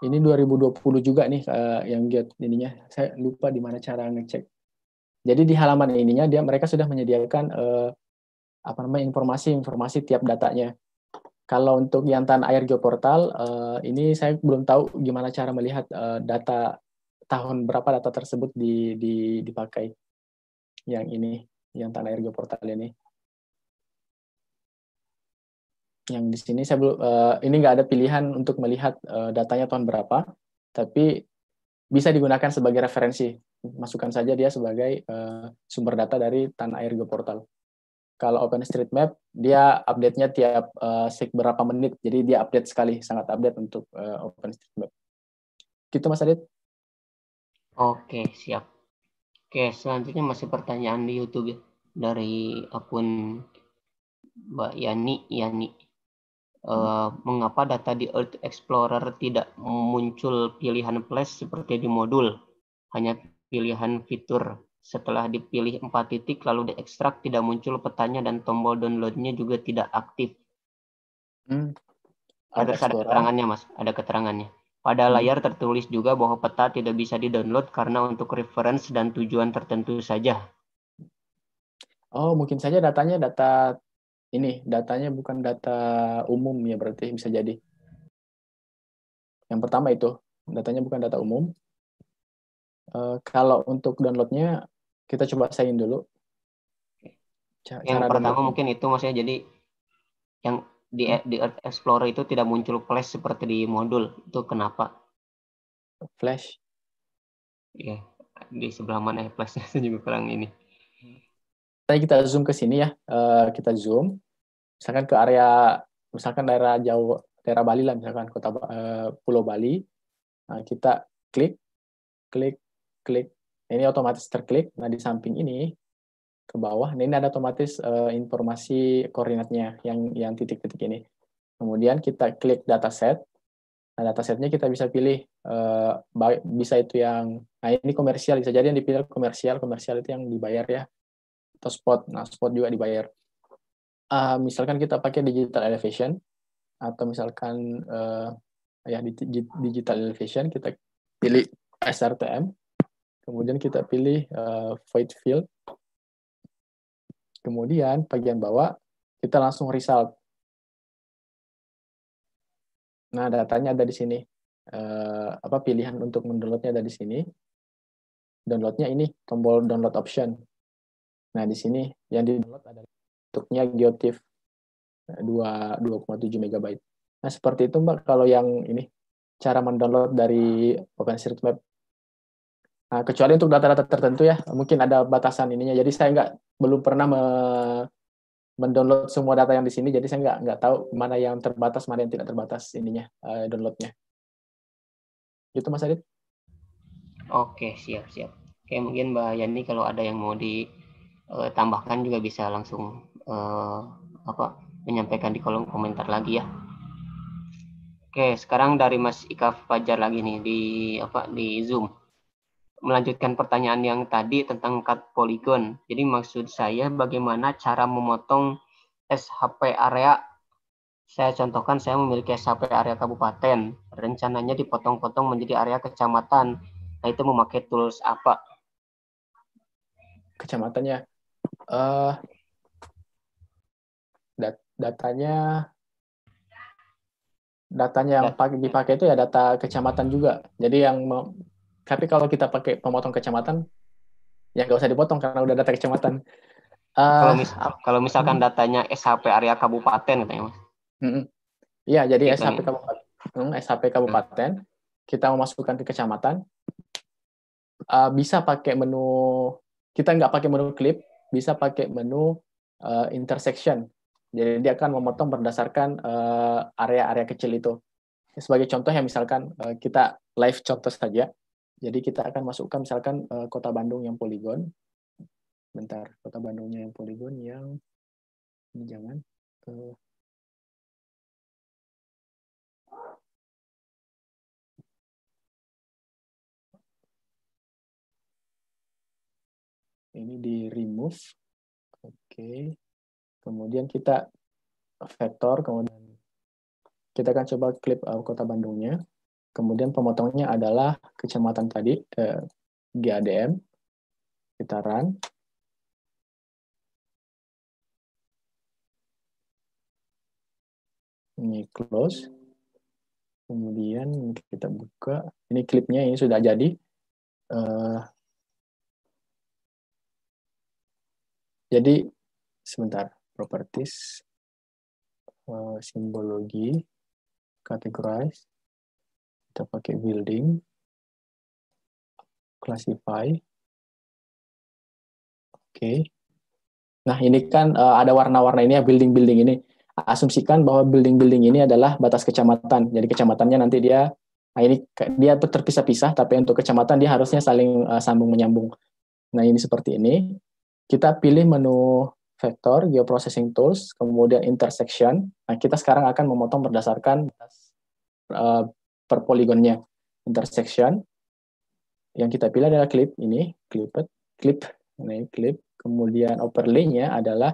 Ini dua ribu dua puluh juga nih uh, yang get ininya. Saya lupa di mana cara ngecek. Jadi di halaman ininya dia mereka sudah menyediakan uh, apa namanya informasi-informasi tiap datanya. Kalau untuk yang Tanah Air Geoportal, uh, ini saya belum tahu gimana cara melihat uh, data tahun berapa data tersebut di, di, dipakai. Yang ini, yang Tanah Air Geoportal ini. Yang di sini saya belum, uh, ini nggak ada pilihan untuk melihat uh, datanya tahun berapa, tapi bisa digunakan sebagai referensi. Masukkan saja dia sebagai uh, sumber data dari Tanah Air Geoportal. Kalau Open Street Map dia update-nya tiap uh, berapa menit, jadi dia update sekali, sangat update untuk uh, Open Street Map. Gitu Mas Adit. Oke siap. Oke selanjutnya masih pertanyaan di YouTube ya. Dari akun Mbak Yani. Yani, uh, mengapa data di Earth Explorer tidak muncul pilihan flash seperti di modul, hanya pilihan fitur? Setelah dipilih empat titik, lalu diekstrak, tidak muncul petanya dan tombol downloadnya juga tidak aktif. Hmm. Ada, ada keterangannya, Mas. Ada keterangannya. Pada hmm. layar tertulis juga bahwa peta tidak bisa didownload karena untuk reference dan tujuan tertentu saja. Oh, mungkin saja datanya data ini, datanya bukan data umum ya, berarti bisa jadi. Yang pertama itu, datanya bukan data umum. Uh, kalau untuk downloadnya, kita coba sayin dulu. Cara yang pertama download. Mungkin itu maksudnya jadi, yang di, di Earth Explorer itu tidak muncul flash seperti di modul, itu kenapa? Flash? Iya, di sebelah mana flashnya juga kurang ini. Tadi kita zoom ke sini ya, uh, kita zoom, misalkan ke area, misalkan daerah Jawa, daerah Bali lah, misalkan kota uh, Pulau Bali, nah, kita klik, klik, klik, ini otomatis terklik. Nah di samping ini ke bawah, nah, ini ada otomatis uh, informasi koordinatnya yang yang titik-titik ini. Kemudian kita klik dataset, nah datasetnya kita bisa pilih, uh, bisa itu yang, nah ini komersial, bisa jadi yang dipilih komersial, komersial itu yang dibayar ya. Atau spot, nah spot juga dibayar. Uh, misalkan kita pakai digital elevation, atau misalkan uh, ya digital elevation, kita pilih S R T M, kemudian kita pilih uh, void field, kemudian bagian bawah kita langsung result. Nah datanya ada di sini, uh, apa pilihan untuk mendownloadnya ada di sini. Downloadnya ini tombol download option. Nah, di sini yang di-download adalah bentuknya GeoTIFF dua koma tujuh megabyte. Nah, seperti itu Mbak, kalau yang ini, cara mendownload dari Open Street Map. Nah, kecuali untuk data-data tertentu ya, mungkin ada batasan ininya. Jadi saya nggak, belum pernah me mendownload semua data yang di sini, jadi saya nggak, nggak tahu mana yang terbatas, mana yang tidak terbatas ininya, uh, downloadnya. Gitu, Mas Adit. Oke, siap-siap. Oke, mungkin Mbak Yani kalau ada yang mau di Uh, tambahkan juga bisa langsung uh, apa menyampaikan di kolom komentar lagi ya. Oke, sekarang dari Mas Ikaf Fajar lagi nih di apa di Zoom. Melanjutkan pertanyaan yang tadi tentang cut polygon. Jadi maksud saya bagaimana cara memotong S H P area. Saya contohkan saya memiliki S H P area kabupaten. Rencananya dipotong-potong menjadi area kecamatan. Nah, itu memakai tools apa? Kecamatannya. Uh, dat datanya datanya yang dipakai itu ya data kecamatan juga. Jadi yang tapi kalau kita pakai pemotong kecamatan ya nggak usah dipotong karena udah data kecamatan. Uh, kalau, mis kalau misalkan datanya S H P area kabupaten katanya Mas. Iya, uh, uh. jadi S H P kabupaten, uh, S H P kabupaten uh. kita memasukkan ke kecamatan. Uh, bisa pakai menu, kita nggak pakai menu clip, bisa pakai menu uh, intersection. Jadi dia akan memotong berdasarkan area-area uh, kecil itu. Sebagai contoh ya misalkan uh, kita live contoh saja. Jadi kita akan masukkan misalkan uh, Kota Bandung yang poligon. Bentar, Kota Bandungnya yang poligon yang ini jangan. Uh... Ini di remove, oke. Okay. Kemudian kita vektor, kemudian kita akan coba klip uh, Kota Bandungnya. Kemudian pemotongnya adalah kecamatan tadi, eh, G A D M. Kita run. Ini close. Kemudian kita buka. Ini klipnya ini sudah jadi. Uh, Jadi, sebentar, properties, uh, simbologi, categorize, kita pakai building, classify, oke. Okay. Nah, ini kan uh, ada warna-warna ini ya, building-building ini. Asumsikan bahwa building-building ini adalah batas kecamatan. Jadi, kecamatannya nanti dia, nah ini dia terpisah-pisah, tapi untuk kecamatan dia harusnya saling uh, sambung-menyambung. Nah, ini seperti ini. Kita pilih menu vektor, geoprocessing tools, kemudian intersection. Nah, kita sekarang akan memotong berdasarkan uh, per poligonnya. Intersection yang kita pilih adalah clip ini, clip, clip, ini clip. Kemudian overlay-nya adalah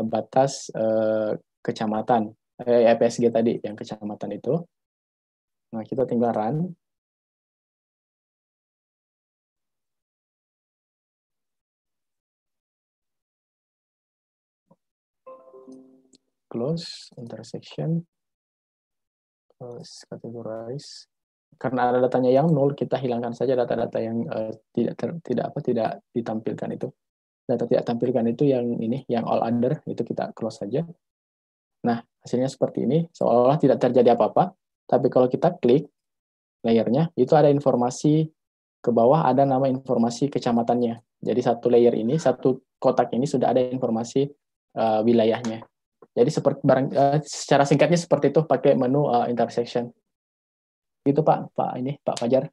batas uh, kecamatan, eh, E P S G tadi yang kecamatan itu. Nah, kita tinggal run. close, intersection, categorize. Karena ada datanya yang nol, kita hilangkan saja data-data yang uh, tidak ter, tidak apa tidak ditampilkan itu. Data tidak tampilkan itu yang ini, yang all other itu kita close saja. Nah, hasilnya seperti ini, seolah-olah tidak terjadi apa-apa, tapi kalau kita klik layernya, itu ada informasi ke bawah, ada nama informasi kecamatannya. Jadi satu layer ini, satu kotak ini sudah ada informasi uh, wilayahnya. Jadi seperti barang, uh, secara singkatnya seperti itu pakai menu uh, intersection. Itu Pak, Pak ini Pak Fajar.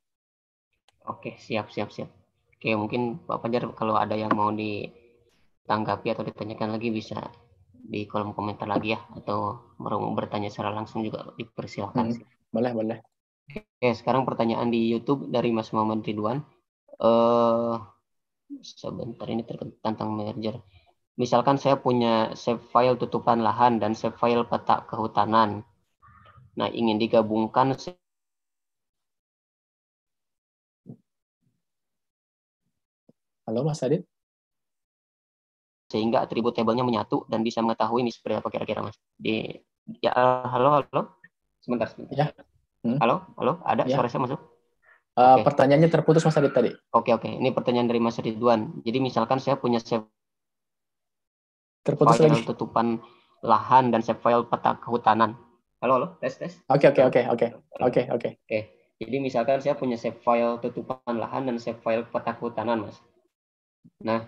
Oke, siap, siap, siap. Oke, mungkin Pak Fajar kalau ada yang mau ditanggapi atau ditanyakan lagi bisa di kolom komentar lagi ya, atau mau bertanya secara langsung juga dipersilahkan. Hmm, boleh, boleh. Oke, sekarang pertanyaan di YouTube dari Mas Muhammad Ridwan. Eh, sebentar ini terkait tentang merger. Misalkan saya punya Shapefile tutupan lahan dan Shapefile peta kehutanan. Nah, ingin digabungkan. Halo Mas Adit. Sehingga atribut tabelnya menyatu dan bisa mengetahui ini seperti apa kira-kira Mas. Di ya halo halo. Sebentar sebentar. Ya. Hmm. Halo halo, ada ya. Suara saya masuk? Uh, okay. Pertanyaannya terputus Mas Adit tadi. Oke okay, oke, okay. Ini pertanyaan dari Mas Ridwan. Jadi misalkan saya punya save terputus file lagi. Tutupan lahan dan save file peta kehutanan. Halo halo, tes tes. Oke okay, oke okay, oke okay, oke okay. oke okay, oke. Okay. Jadi misalkan saya punya save file tutupan lahan dan save file peta kehutanan Mas. Nah,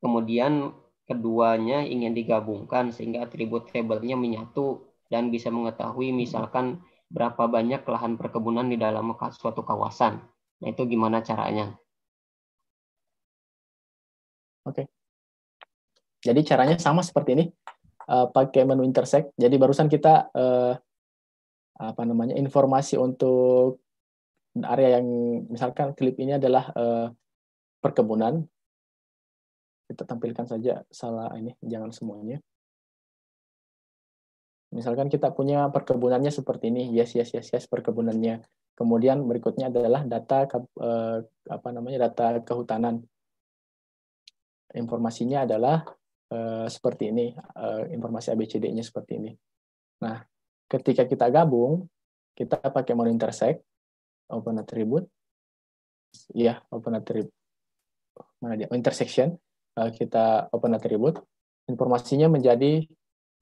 kemudian keduanya ingin digabungkan sehingga atribut tabelnya menyatu dan bisa mengetahui misalkan berapa banyak lahan perkebunan di dalam suatu kawasan. Nah, itu gimana caranya? Oke. Jadi caranya sama seperti ini, uh, pakai menu intersect. Jadi barusan kita uh, apa namanya informasi untuk area yang misalkan klip ini adalah uh, perkebunan. Kita tampilkan saja salah ini, jangan semuanya. Misalkan kita punya perkebunannya seperti ini, yes yes yes yes perkebunannya. Kemudian berikutnya adalah data eh, apa namanya data kehutanan. Informasinya adalah eh, seperti ini, eh, informasi A B C D-nya seperti ini. Nah, ketika kita gabung, kita pakai menu intersect, open attribute, ya yeah, open attribute. Mana dia? Intersection. Kita open attribute, informasinya menjadi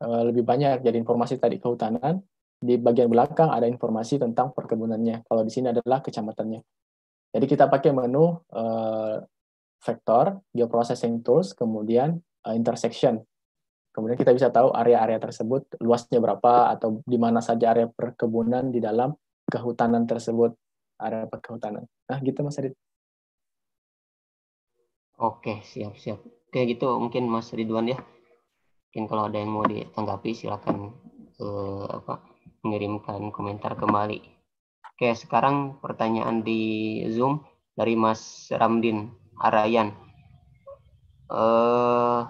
lebih banyak. Jadi informasi tadi kehutanan, di bagian belakang ada informasi tentang perkebunannya. Kalau di sini adalah kecamatannya. Jadi kita pakai menu vektor, geoprocessing tools, kemudian intersection. Kemudian kita bisa tahu area-area tersebut luasnya berapa atau di mana saja area perkebunan di dalam kehutanan tersebut, area perkehutanan. Nah, gitu Mas Adit. Oke, siap-siap. Oke, gitu mungkin Mas Ridwan ya. Mungkin kalau ada yang mau ditanggapi, silakan eh, apa, mengirimkan komentar kembali. Oke, sekarang pertanyaan di Zoom dari Mas Ramdin Arayan. Eh,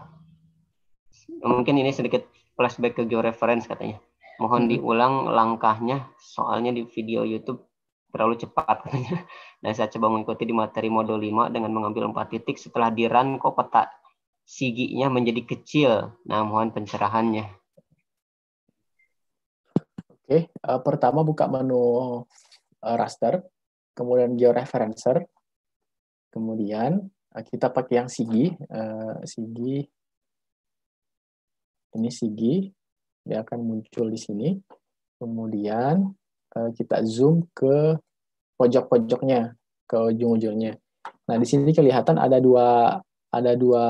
mungkin ini sedikit flashback ke georeference katanya. Mohon diulang langkahnya, soalnya di video YouTube terlalu cepat katanya. Nah, saya coba mengikuti di materi modul lima dengan mengambil empat titik. Setelah di-run, kok peta siginya menjadi kecil? Nah, mohon pencerahannya. Oke, uh, pertama buka menu uh, raster, kemudian georeferencer, kemudian uh, kita pakai yang sigi, uh, sigi, ini sigi, dia akan muncul di sini. Kemudian kita zoom ke pojok-pojoknya, ke ujung-ujungnya. Nah, di sini kelihatan ada dua ada dua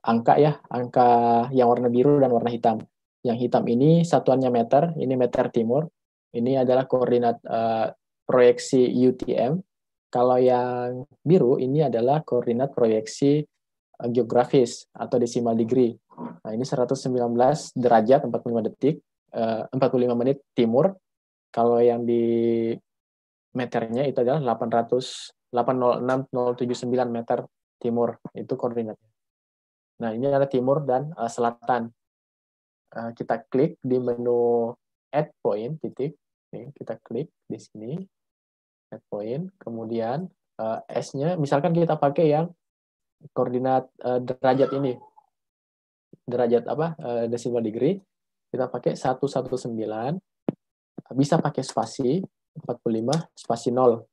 angka ya, angka yang warna biru dan warna hitam. Yang hitam ini satuannya meter, ini meter timur. Ini adalah koordinat uh, proyeksi U T M. Kalau yang biru ini adalah koordinat proyeksi uh, geografis atau decimal degree. Nah, ini seratus sembilan belas derajat empat puluh lima detik, uh, empat puluh lima menit timur. Kalau yang di meternya itu adalah delapan ratus delapan nol enam nol tujuh sembilan meter timur, itu koordinatnya. Nah, ini ada timur dan uh, selatan. Uh, kita klik di menu add point titik. Nih, kita klik di sini add point, kemudian uh, S-nya misalkan kita pakai yang koordinat uh, derajat ini. Derajat apa? Uh, decimal degree. kita pakai seratus sembilan belas, bisa pakai spasi empat puluh lima, spasi nol.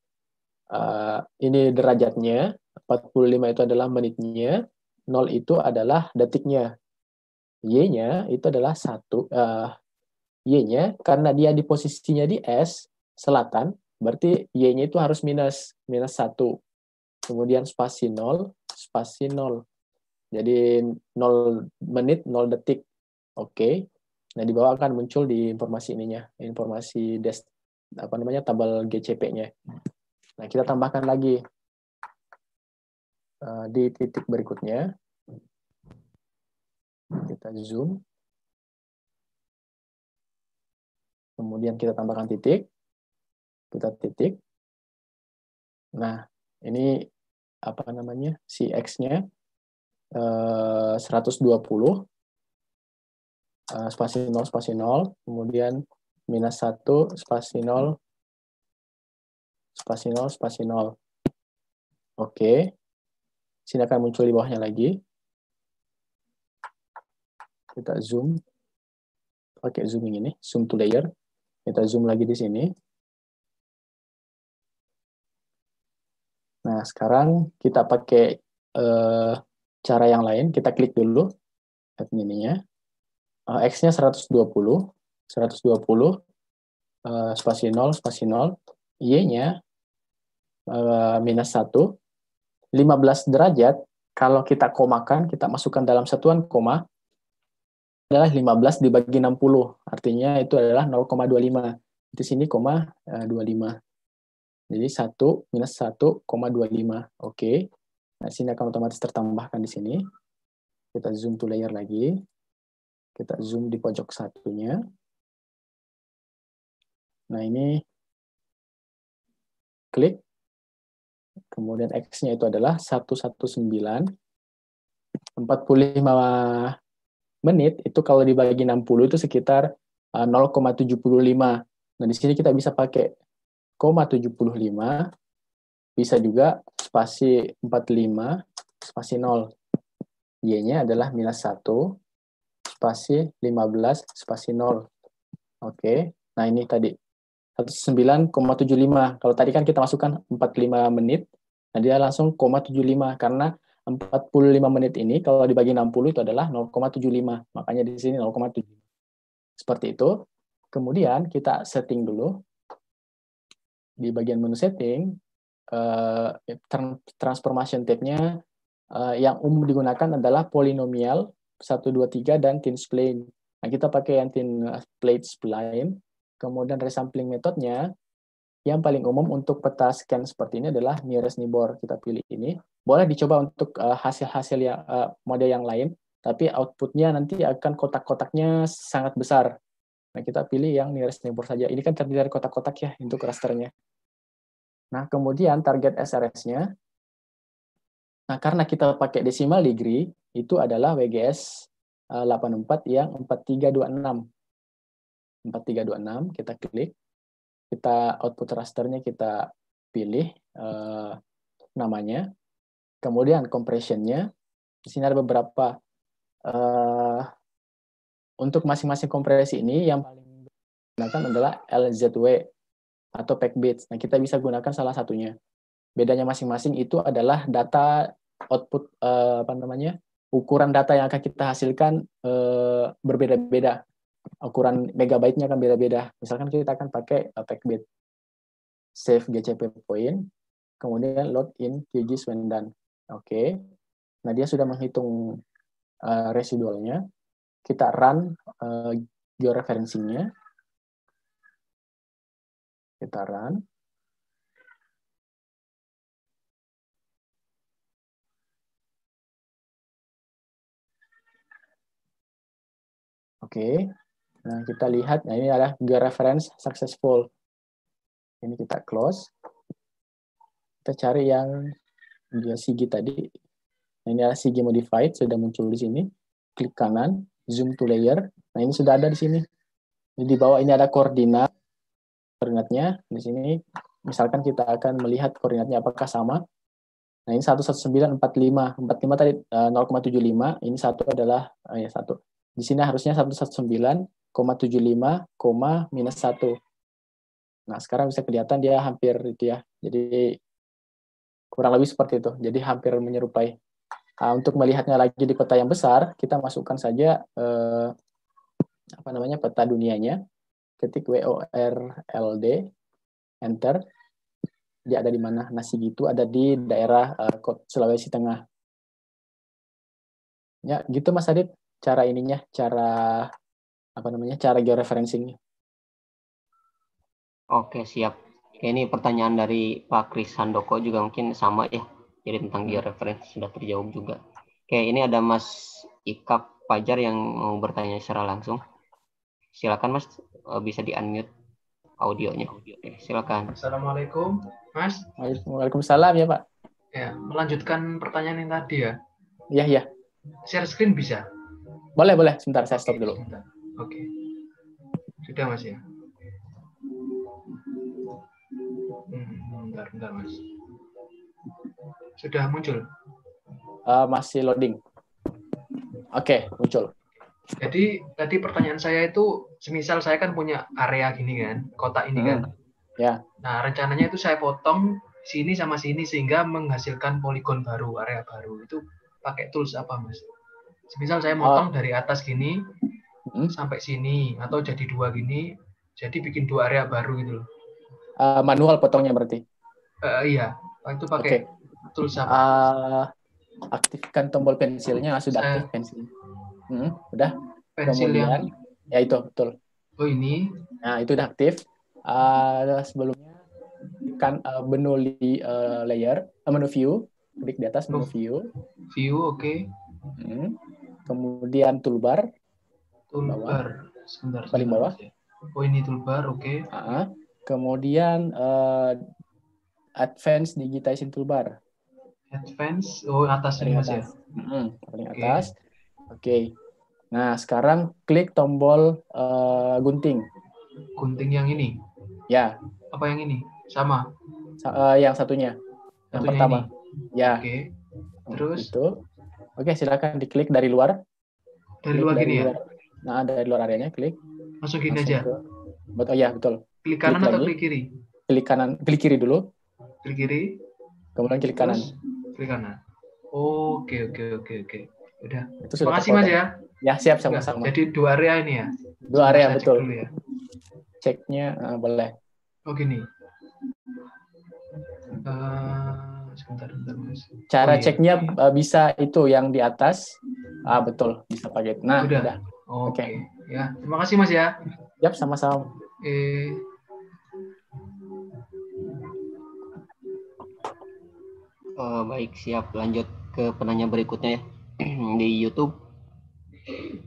Uh, ini derajatnya, empat puluh lima itu adalah menitnya, nol itu adalah detiknya. Y-nya itu adalah satu, uh, Y-nya karena dia di posisinya di S, selatan, berarti Y-nya itu harus minus, minus satu. Kemudian spasi nol, spasi nol. Jadi nol menit, nol detik. Oke. Okay. Nah, di bawah akan muncul di informasi ininya, informasi des, apa namanya, tabel G C P-nya. Nah, kita tambahkan lagi uh, di titik berikutnya. Kita zoom. Kemudian kita tambahkan titik. Kita titik. Nah, ini apa namanya, si X-nya uh, seratus dua puluh. Uh, spasi nol, spasi nol, kemudian minus satu, spasi nol, spasi nol, spasi nol. Oke. Sini akan muncul di bawahnya lagi. Kita zoom. Pakai zooming ini, zoom to layer. Kita zoom lagi di sini. Nah, sekarang kita pakai uh, cara yang lain. Kita klik dulu adminnya. X-nya seratus dua puluh, seratus dua puluh, uh, spasi nol, spasi nol, Y-nya uh, minus satu, lima belas derajat, kalau kita komakan, kita masukkan dalam satuan koma, adalah lima belas dibagi enam puluh, artinya itu adalah nol koma dua lima, di sini koma uh, dua puluh lima, jadi satu minus satu koma dua lima, oke, okay. Nah, sini akan otomatis tertambahkan di sini, kita zoom to layer lagi, kita zoom di pojok satunya. Nah, ini klik. Kemudian X-nya itu adalah seratus sembilan belas. empat puluh lima menit, itu kalau dibagi enam puluh itu sekitar nol koma tujuh lima. Nah, di sini kita bisa pakai koma tujuh lima, bisa juga spasi empat puluh lima, spasi nol. Y-nya adalah minus satu. Spasi lima belas, spasi nol. Oke, nah ini tadi. sembilan koma tujuh lima. Kalau tadi kan kita masukkan empat puluh lima menit, nah dia langsung koma tujuh lima. Karena empat puluh lima menit ini, kalau dibagi enam puluh itu adalah nol koma tujuh lima. Makanya di sini nol koma tujuh lima. Seperti itu. Kemudian kita setting dulu. Di bagian menu setting, eh, transformation tab-nya eh, yang umum digunakan adalah polinomial, satu, dua, tiga, dan thin spline. Nah, kita pakai yang thin plate spline. Kemudian resampling metodenya, yang paling umum untuk peta scan seperti ini adalah nearest neighbor. Kita pilih ini. Boleh dicoba untuk hasil-hasil uh, yang uh, model yang lain, tapi outputnya nanti akan kotak-kotaknya sangat besar. Nah, kita pilih yang nearest neighbor saja. Ini kan terdiri dari kotak-kotak ya untuk rasternya. Nah, kemudian target S R S-nya. Nah, karena kita pakai decimal degree, itu adalah W G S delapan empat yang empat tiga dua enam. empat tiga dua enam, kita klik. Kita output rasternya kita pilih eh, namanya. Kemudian compression-nya. Di sini ada beberapa. Eh, untuk masing-masing kompresi ini, yang paling digunakan adalah L Z W atau Packbits. Nah, kita bisa gunakan salah satunya. Bedanya masing-masing itu adalah data output eh, apa namanya ukuran data yang akan kita hasilkan eh, berbeda-beda, ukuran megabyte-nya akan beda-beda. Misalkan kita akan pakai eh, packbit, save G C P point, kemudian load in Q G I S when done. Oke, okay. Nah dia sudah menghitung eh, residualnya. Kita run eh, georeferensinya, kita run. Oke, okay. Nah kita lihat, nah ini adalah georeference successful. Ini kita close. Kita cari yang geosigi tadi. Nah, ini adalah sigi modified, sudah muncul di sini. Klik kanan, zoom to layer. Nah ini sudah ada di sini. Di bawah ini ada koordinat. Koordinatnya di sini. Misalkan kita akan melihat koordinatnya apakah sama. Nah ini seratus sembilan belas, empat puluh lima. empat puluh lima tadi nol koma tujuh lima. Ini satu adalah, ya satu. Di sini harusnya seratus sembilan belas koma dua lima nol koma tujuh puluh lima minus satu. Nah, sekarang bisa kelihatan dia hampir itu ya. Jadi kurang lebih seperti itu. Jadi hampir menyerupai. Nah, untuk melihatnya lagi di peta yang besar, kita masukkan saja eh, apa namanya peta dunianya. Ketik W O R L D, enter. Dia ada di mana? Nah, Sigitu ada di daerah eh, Sulawesi Tengah. Ya, gitu Mas Adit. Cara ininya, cara apa namanya? Cara georeferencing-nya. Oke, siap. Ini pertanyaan dari Pak Kris Handoko juga mungkin sama ya. Jadi tentang georeference sudah terjawab juga. Oke, ini ada Mas Ikaf Fajar yang mau bertanya secara langsung. Silakan Mas, bisa di-unmute audionya. Oke, silakan. Assalamualaikum, Mas. Waalaikumsalam ya, Pak. Ya, melanjutkan pertanyaan yang tadi ya. Iya, iya. Share screen bisa? Boleh, boleh. Sebentar, saya stop dulu. Sebentar. Oke. Sudah, Mas ya. Hmm, bentar, bentar, Mas. Sudah muncul? Uh, masih loading. Oke, okay, muncul. Jadi tadi pertanyaan saya itu, semisal saya kan punya area gini kan, kota ini hmm. kan. Ya. Yeah. Nah, rencananya itu saya potong sini sama sini sehingga menghasilkan poligon baru, area baru. Itu pakai tools apa, Mas? Semisal saya motong uh. dari atas gini hmm. sampai sini, atau jadi dua gini, jadi bikin dua area baru gitu loh. Uh, manual potongnya berarti? Uh, iya, itu pakai okay. tools apa? Uh, aktifkan tombol pensilnya, sudah saya... aktif pensil. Hmm, udah. Pensil kemudian, yang... ya itu, betul. Oh ini? Nah, itu udah aktif. Uh, sebelumnya, kan uh, menu li, uh, layer, uh, menu view, klik di atas menu view. View, oke. Okay. Hmm. Kemudian toolbar. Toolbar, sebentar. Paling bawah. Oh ini toolbar, oke. Okay. Uh -huh. Kemudian uh, advance digitizing toolbar. Advance, oh atas ini atas. Ya? Hmm, paling okay. atas. Oke. Okay. Nah sekarang klik tombol uh, gunting. Gunting yang ini? Ya. Apa yang ini? Sama? Sa uh, yang satunya. satunya. Yang pertama. Ini. Ya. Oke. Okay. Terus? Itu. Oke, okay, silakan diklik dari luar. Dari klik luar dari gini luar. Ya? Nah dari luar areanya klik. Masukin Masuk aja. Ke... Oh ya betul. Klik kanan klik atau klik kiri? Klik kanan, klik kiri dulu. Klik kiri. Kemudian klik kanan. Klik kanan. Oke, oke, oke, oke. Udah. Terima kasih Mas ya. Ya, siap sama-sama. Jadi dua area ini ya. Dua Cuma area betul. Cek dulu ya. Ceknya uh, boleh. Oh, gini. Uh, sebentar, sebentar Mas. Cara oh, iya. ceknya uh, bisa itu yang di atas. Ah, uh, betul, bisa pakai. Nah, udah. udah. Oke. Okay. Okay. Ya, terima kasih Mas ya. Siap sama-sama. Eh uh, baik, siap lanjut ke penanya berikutnya ya. Di YouTube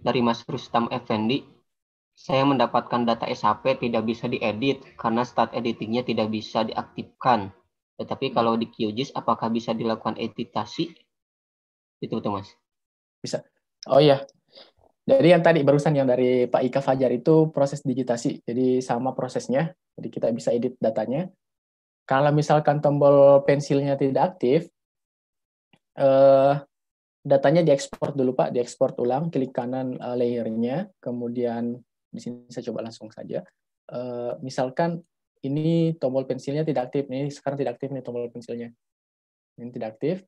dari Mas Rustam Effendi, saya mendapatkan data S H P tidak bisa diedit karena start editingnya tidak bisa diaktifkan. Tetapi kalau di Q G I S apakah bisa dilakukan editasi? Itu betul Mas. Bisa. Oh iya. Jadi yang tadi barusan yang dari Pak Ika Fajar itu proses digitasi, jadi sama prosesnya, jadi kita bisa edit datanya. Kalau misalkan tombol pensilnya tidak aktif, eh, datanya diekspor dulu Pak, diekspor ulang, klik kanan eh, layernya, kemudian di sini saya coba langsung saja. Eh, misalkan ini tombol pensilnya tidak aktif, ini sekarang tidak aktif nih tombol pensilnya, ini tidak aktif.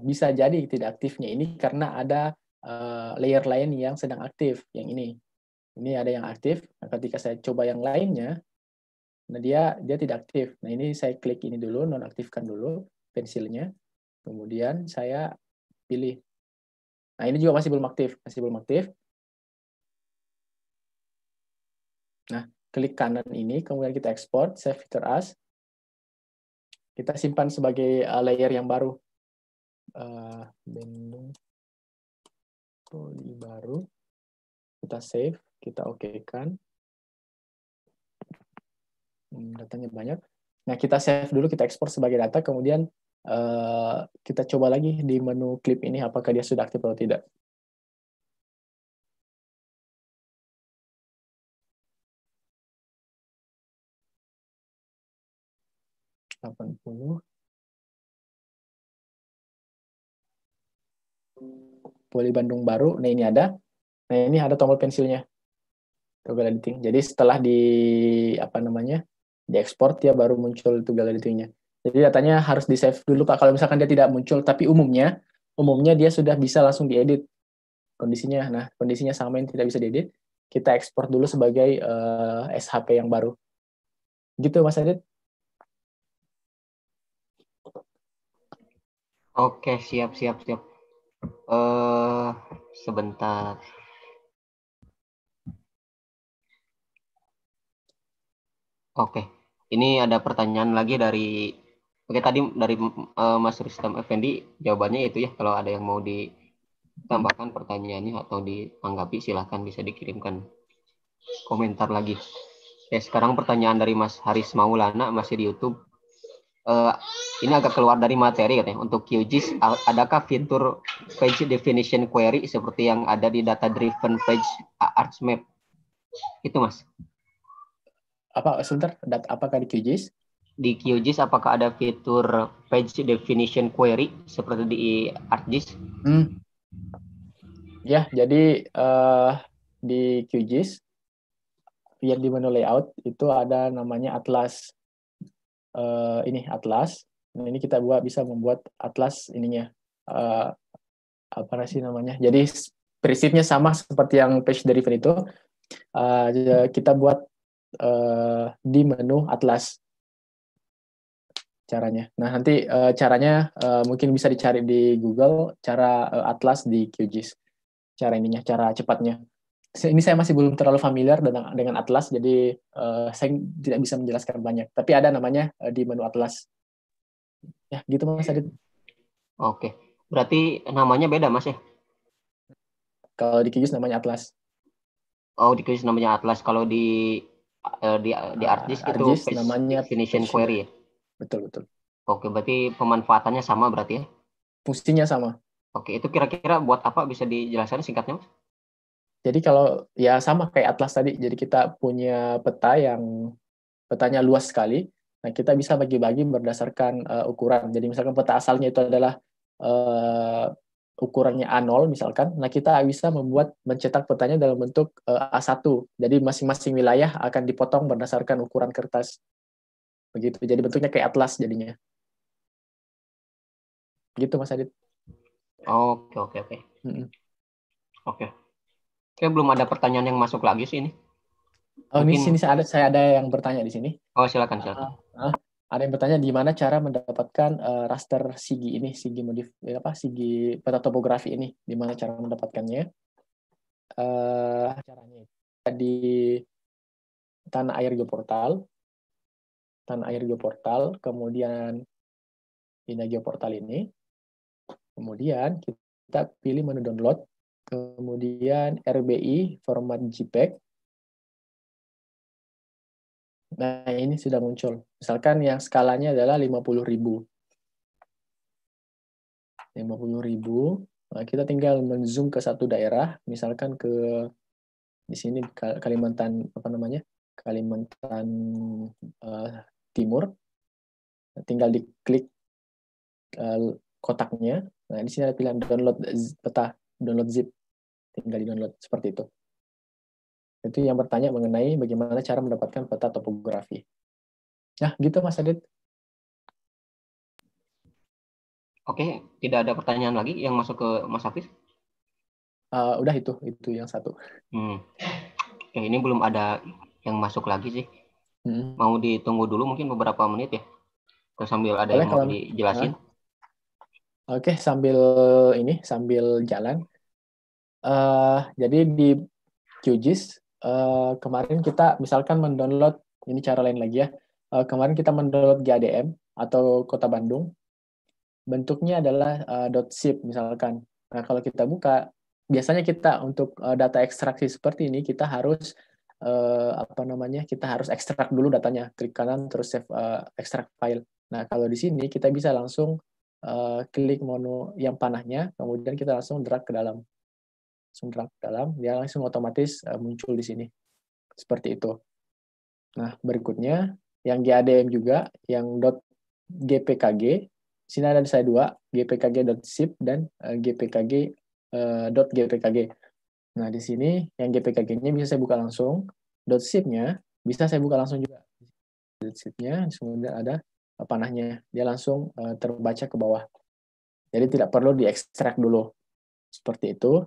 Bisa jadi tidak aktifnya ini karena ada Uh, layer lain yang sedang aktif, yang ini, ini ada yang aktif. Nah, ketika saya coba yang lainnya, nah dia dia tidak aktif. Nah ini saya klik ini dulu, nonaktifkan dulu pensilnya, kemudian saya pilih. Nah ini juga masih belum aktif, masih belum aktif. Nah klik kanan ini, kemudian kita ekspor, save filter as, kita simpan sebagai uh, layer yang baru. Uh, Bandung. Poli baru, kita save, kita oke-kan. Hmm, datanya banyak. Nah, kita save dulu, kita ekspor sebagai data, kemudian uh, kita coba lagi di menu klip ini, apakah dia sudah aktif atau tidak. delapan puluh. Poli Bandung baru, nah ini ada, nah ini ada tombol pensilnya, Google editing. Jadi setelah di apa namanya diekspor, dia baru muncul itu Google editingnya. Jadi datanya harus di save dulu Pak. Kalau misalkan dia tidak muncul, tapi umumnya umumnya dia sudah bisa langsung diedit kondisinya. Nah kondisinya sama yang tidak bisa diedit, kita ekspor dulu sebagai uh, S H P yang baru. Gitu Mas Adit. Oke siap siap siap. Uh, sebentar. Oke, ini ada pertanyaan lagi dari, oke tadi dari uh, Mas Rustam Effendi, jawabannya itu ya, kalau ada yang mau ditambahkan pertanyaannya atau ditanggapi silahkan bisa dikirimkan komentar lagi. Oke, sekarang pertanyaan dari Mas Haris Maulana, masih di YouTube. Uh, ini agak keluar dari materi katanya, untuk Q G I S adakah fitur page definition query seperti yang ada di data driven page ArcMap? Itu Mas. Apa sebentar, data apakah di Q G I S? Di Q G I S apakah ada fitur page definition query seperti di ArcGIS? Hmm. Ya, jadi uh, di Q G I S yang di menu layout itu ada namanya atlas. Uh, ini atlas. Nah, ini kita buat bisa membuat atlas ininya. Uh, apa sih namanya? Jadi prinsipnya sama seperti yang page driven itu. Uh, kita buat Uh, di menu atlas caranya. Nah nanti uh, caranya uh, mungkin bisa dicari di Google cara uh, atlas di Q G I S, cara ininya, cara cepatnya. Ini saya masih belum terlalu familiar dengan, dengan atlas, jadi uh, saya tidak bisa menjelaskan banyak. Tapi ada namanya uh, di menu atlas. Ya gitu Mas Adit. Oke, berarti namanya beda Mas ya? Kalau di Q G I S namanya atlas. Oh di Q G I S namanya atlas. Kalau di di di ArcGIS itu page namanya definition query ya? Betul betul. Oke, berarti pemanfaatannya sama berarti ya? Fungsinya sama. Oke, itu kira-kira buat apa bisa dijelaskan singkatnya Mas? Jadi kalau ya sama kayak atlas tadi, jadi kita punya peta yang petanya luas sekali. Nah kita bisa bagi-bagi berdasarkan uh, ukuran. Jadi misalkan peta asalnya itu adalah uh, ukurannya A nol misalkan, nah kita bisa membuat mencetak petanya dalam bentuk uh, A satu. Jadi masing-masing wilayah akan dipotong berdasarkan ukuran kertas. Begitu. Jadi bentuknya kayak atlas jadinya. Gitu Mas Adit. Oke, oke, oke. Mm-hmm. Oke. Oke, belum ada pertanyaan yang masuk lagi sih ini. Oh, mungkin... ini sini saya ada saya ada yang bertanya di sini. Oh, silakan, silakan. Uh, uh. Ada yang bertanya gimana cara mendapatkan uh, raster sigi ini, sigi modif apa sigi peta topografi ini, gimana cara mendapatkannya? Uh, caranya di Tanah Air Geoportal, Tanah Air Geoportal, kemudian pindah Geoportal ini, kemudian kita pilih menu download, kemudian R B I format JPEG. Nah, ini sudah muncul. Misalkan yang skalanya adalah lima puluh ribu. lima puluh ribu. Nah, kita tinggal men-zoom ke satu daerah, misalkan ke di sini Kalimantan apa namanya? Kalimantan uh, Timur. Nah, tinggal diklik uh, kotaknya. Nah, di sini ada pilihan download peta, download zip. Tinggal di-download seperti itu. Itu yang bertanya mengenai bagaimana cara mendapatkan peta topografi. Nah, gitu Mas Adit. Oke, tidak ada pertanyaan lagi yang masuk ke Mas Hafiz? Uh, udah itu, itu yang satu. Hmm. Oke, ini belum ada yang masuk lagi sih. Hmm. Mau ditunggu dulu mungkin beberapa menit ya? Terus sambil ada Boleh, yang mau kalau... dijelasin. Uh, Oke, sambil ini, sambil jalan. Uh, jadi di Q G I S, Uh, kemarin kita misalkan mendownload, ini cara lain lagi ya, uh, kemarin kita mendownload G A D M atau Kota Bandung, bentuknya adalah uh, .zip misalkan. Nah kalau kita buka, biasanya kita untuk uh, data ekstraksi seperti ini kita harus uh, apa namanya, kita harus ekstrak dulu datanya, klik kanan terus save uh, extract file. Nah kalau di sini kita bisa langsung uh, klik menu yang panahnya, kemudian kita langsung drag ke dalam. Langsung ke dalam, dia langsung otomatis muncul di sini. Seperti itu. Nah, berikutnya yang G A D M juga, yang .gpkg. Sini ada saya dua, gpkg.zip dan gpkg.gpkg. Nah, di sini yang G P K G-nya bisa saya buka langsung. Dotship-nya bisa saya buka langsung juga. Dotship-nya, kemudian ada panahnya. Dia langsung uh, terbaca ke bawah. Jadi tidak perlu diekstrak dulu. Seperti itu.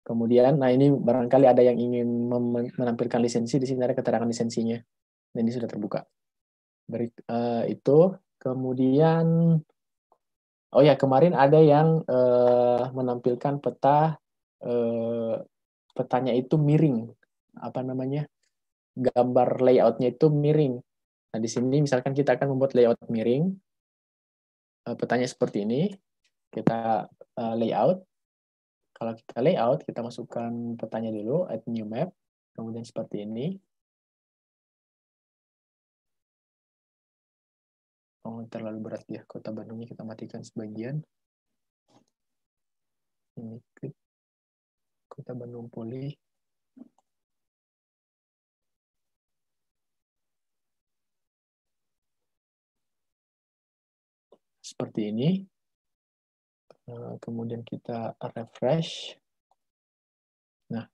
Kemudian, nah ini barangkali ada yang ingin menampilkan lisensi. Di sini ada keterangan lisensinya. Dan ini sudah terbuka. Beri, uh, itu. Kemudian, oh ya, kemarin ada yang uh, menampilkan peta. Uh, petanya itu miring, apa namanya, gambar layoutnya itu miring. Nah di sini misalkan kita akan membuat layout miring, uh, petanya seperti ini, kita uh, layout. Kalau kita layout, kita masukkan petanya dulu, add new map, kemudian seperti ini. Oh terlalu berat ya, Kota Bandungnya kita matikan sebagian. Ini klik. Kita menumpuli. Seperti ini. Kemudian kita refresh. Nah,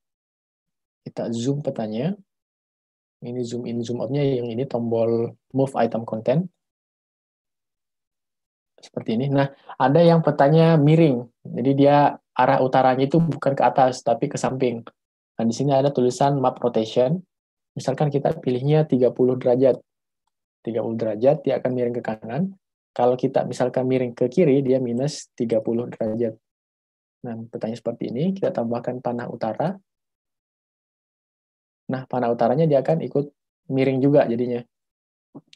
kita zoom petanya. Ini zoom in, zoom out-nya yang ini tombol move item content. Seperti ini. Nah, ada yang petanya miring. Jadi dia arah utaranya itu bukan ke atas, tapi ke samping. Nah, di sini ada tulisan map rotation. Misalkan kita pilihnya tiga puluh derajat. tiga puluh derajat, dia akan miring ke kanan. Kalau kita misalkan miring ke kiri, dia minus tiga puluh derajat. Nah, petanya seperti ini. Kita tambahkan panah utara. Nah, panah utaranya dia akan ikut miring juga jadinya.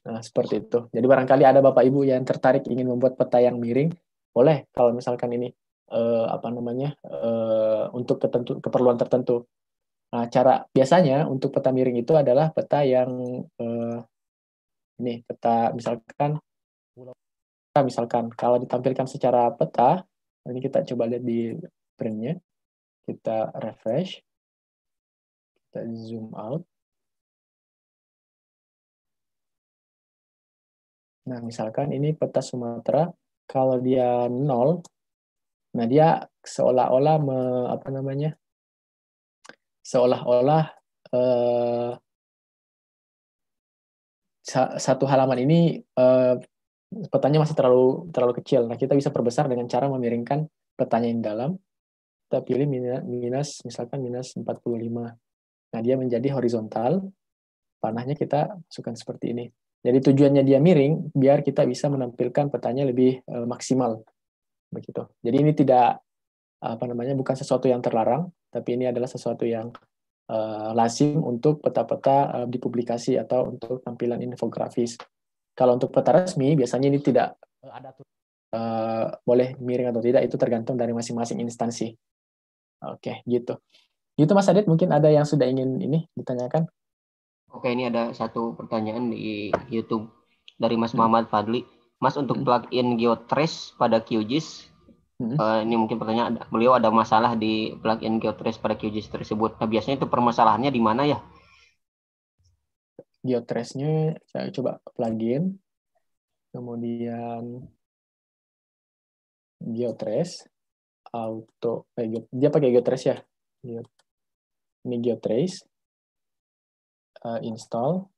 Nah, seperti itu. Jadi, barangkali ada Bapak-Ibu yang tertarik ingin membuat peta yang miring, boleh kalau misalkan ini. Uh, apa namanya uh, untuk ketentu, keperluan tertentu. Nah, cara biasanya untuk peta miring itu adalah peta yang uh, ini peta misalkan misalkan kalau ditampilkan secara peta, ini kita coba lihat di printnya, kita refresh, kita zoom out. Nah, misalkan ini peta Sumatera, kalau dia nol. Nah, dia seolah-olah me, apa namanya? Seolah-olah eh, satu halaman ini eh, petanya masih terlalu terlalu kecil. Nah, kita bisa perbesar dengan cara memiringkan petanya yang dalam. Kita pilih minus, minus misalkan minus empat puluh lima. Nah, dia menjadi horizontal. Panahnya kita masukkan seperti ini. Jadi tujuannya dia miring biar kita bisa menampilkan petanya lebih eh, maksimal. Begitu. Jadi ini tidak apa namanya bukan sesuatu yang terlarang, tapi ini adalah sesuatu yang uh, lazim untuk peta-peta uh, dipublikasi atau untuk tampilan infografis. Kalau untuk peta resmi biasanya ini tidak ada uh, boleh miring atau tidak, itu tergantung dari masing-masing instansi. Oke, gitu. Gitu Mas Adit, mungkin ada yang sudah ingin ini ditanyakan? Oke, ini ada satu pertanyaan di YouTube dari Mas Muhammad Fadli. Mas, untuk plugin GeoTrace pada Q G I S, hmm. uh, ini mungkin pertanyaan, beliau ada masalah di plugin GeoTrace pada Q G I S tersebut. Nah, biasanya itu permasalahannya di mana ya? GeoTrace-nya, saya coba plugin, kemudian GeoTrace, auto, eh, dia pakai GeoTrace ya? Ini GeoTrace, uh, install.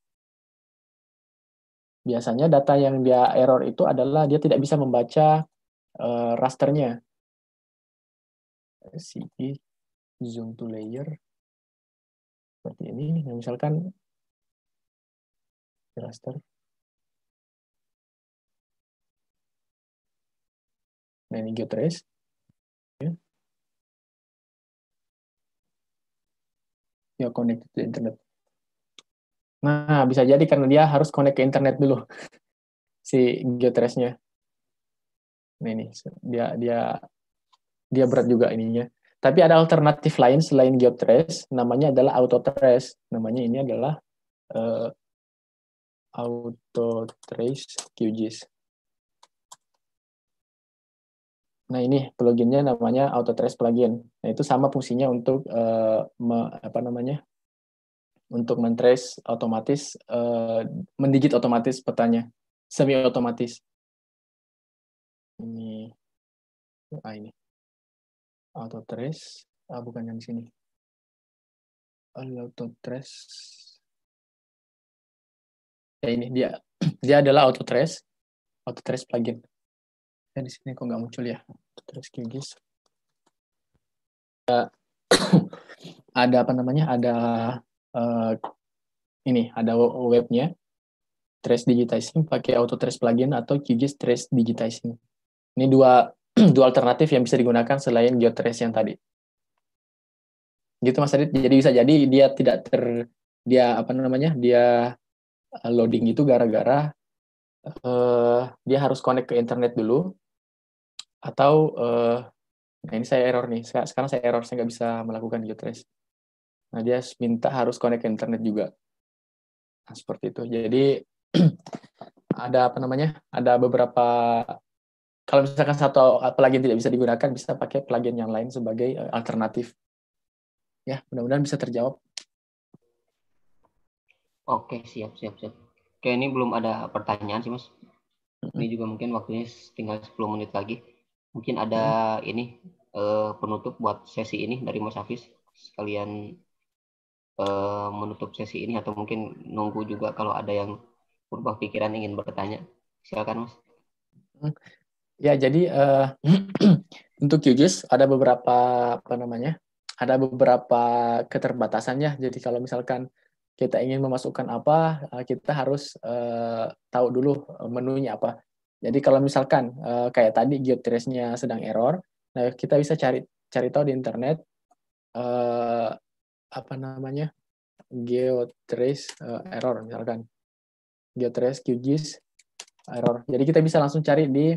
Biasanya data yang dia error itu adalah dia tidak bisa membaca uh, rasternya. C P zoom to layer seperti ini. Nah, misalkan raster. Nah, ini GeoTrace. Ya. Ya, connect to internet. Nah, bisa jadi karena dia harus connect ke internet dulu si GeoTrace-nya. Nah, ini dia dia dia berat juga ininya. Tapi ada alternatif lain selain GeoTrace, namanya adalah AutoTrace. Namanya ini adalah uh, AutoTrace Q G I S. Nah, ini pluginnya namanya AutoTrace plugin. Nah, itu sama fungsinya untuk uh, me, apa namanya? untuk men-trace otomatis, uh, mendigit otomatis petanya, semi-otomatis. Ini, ah ini, auto-trace, ah bukan yang di sini, AutoTrace. Ya ini dia. Dia adalah AutoTrace. AutoTrace plugin. Ya, di sini kok nggak muncul ya. AutoTrace Q G I S. Ya. Ada apa namanya? Ada uh, ini, ada webnya. Trace digitizing pakai AutoTrace plugin atau Q G I S Trace digitizing. Ini dua dua alternatif yang bisa digunakan selain GeoTrace yang tadi. Gitu Mas Adit. Jadi bisa jadi dia tidak ter dia apa namanya? Dia loading itu gara-gara uh, dia harus connect ke internet dulu atau uh, nah ini saya error nih. Sekarang saya error, saya nggak bisa melakukan GeoTrace. Nah, dia minta harus connect ke internet juga. Nah, seperti itu. Jadi ada apa namanya? Ada beberapa, kalau misalkan satu plugin tidak bisa digunakan, bisa pakai plugin yang lain sebagai alternatif. Ya, mudah-mudahan bisa terjawab. Oke, siap, siap, siap. Oke, ini belum ada pertanyaan sih, Mas. Ini juga mungkin waktunya tinggal sepuluh menit lagi. Mungkin ada hmm. ini eh, penutup buat sesi ini dari Mas Hafiz. Sekalian eh, menutup sesi ini, atau mungkin nunggu juga kalau ada yang berubah pikiran ingin bertanya. Silakan, Mas. Ya, jadi uh, untuk Q G I S ada beberapa apa namanya? Ada beberapa keterbatasannya. Jadi kalau misalkan kita ingin memasukkan apa, kita harus uh, tahu dulu menunya apa. Jadi kalau misalkan uh, kayak tadi GeoTrace-nya sedang error, nah kita bisa cari cari tahu di internet uh, apa namanya? GeoTrace uh, error misalkan. GeoTrace Q G I S error. Jadi kita bisa langsung cari di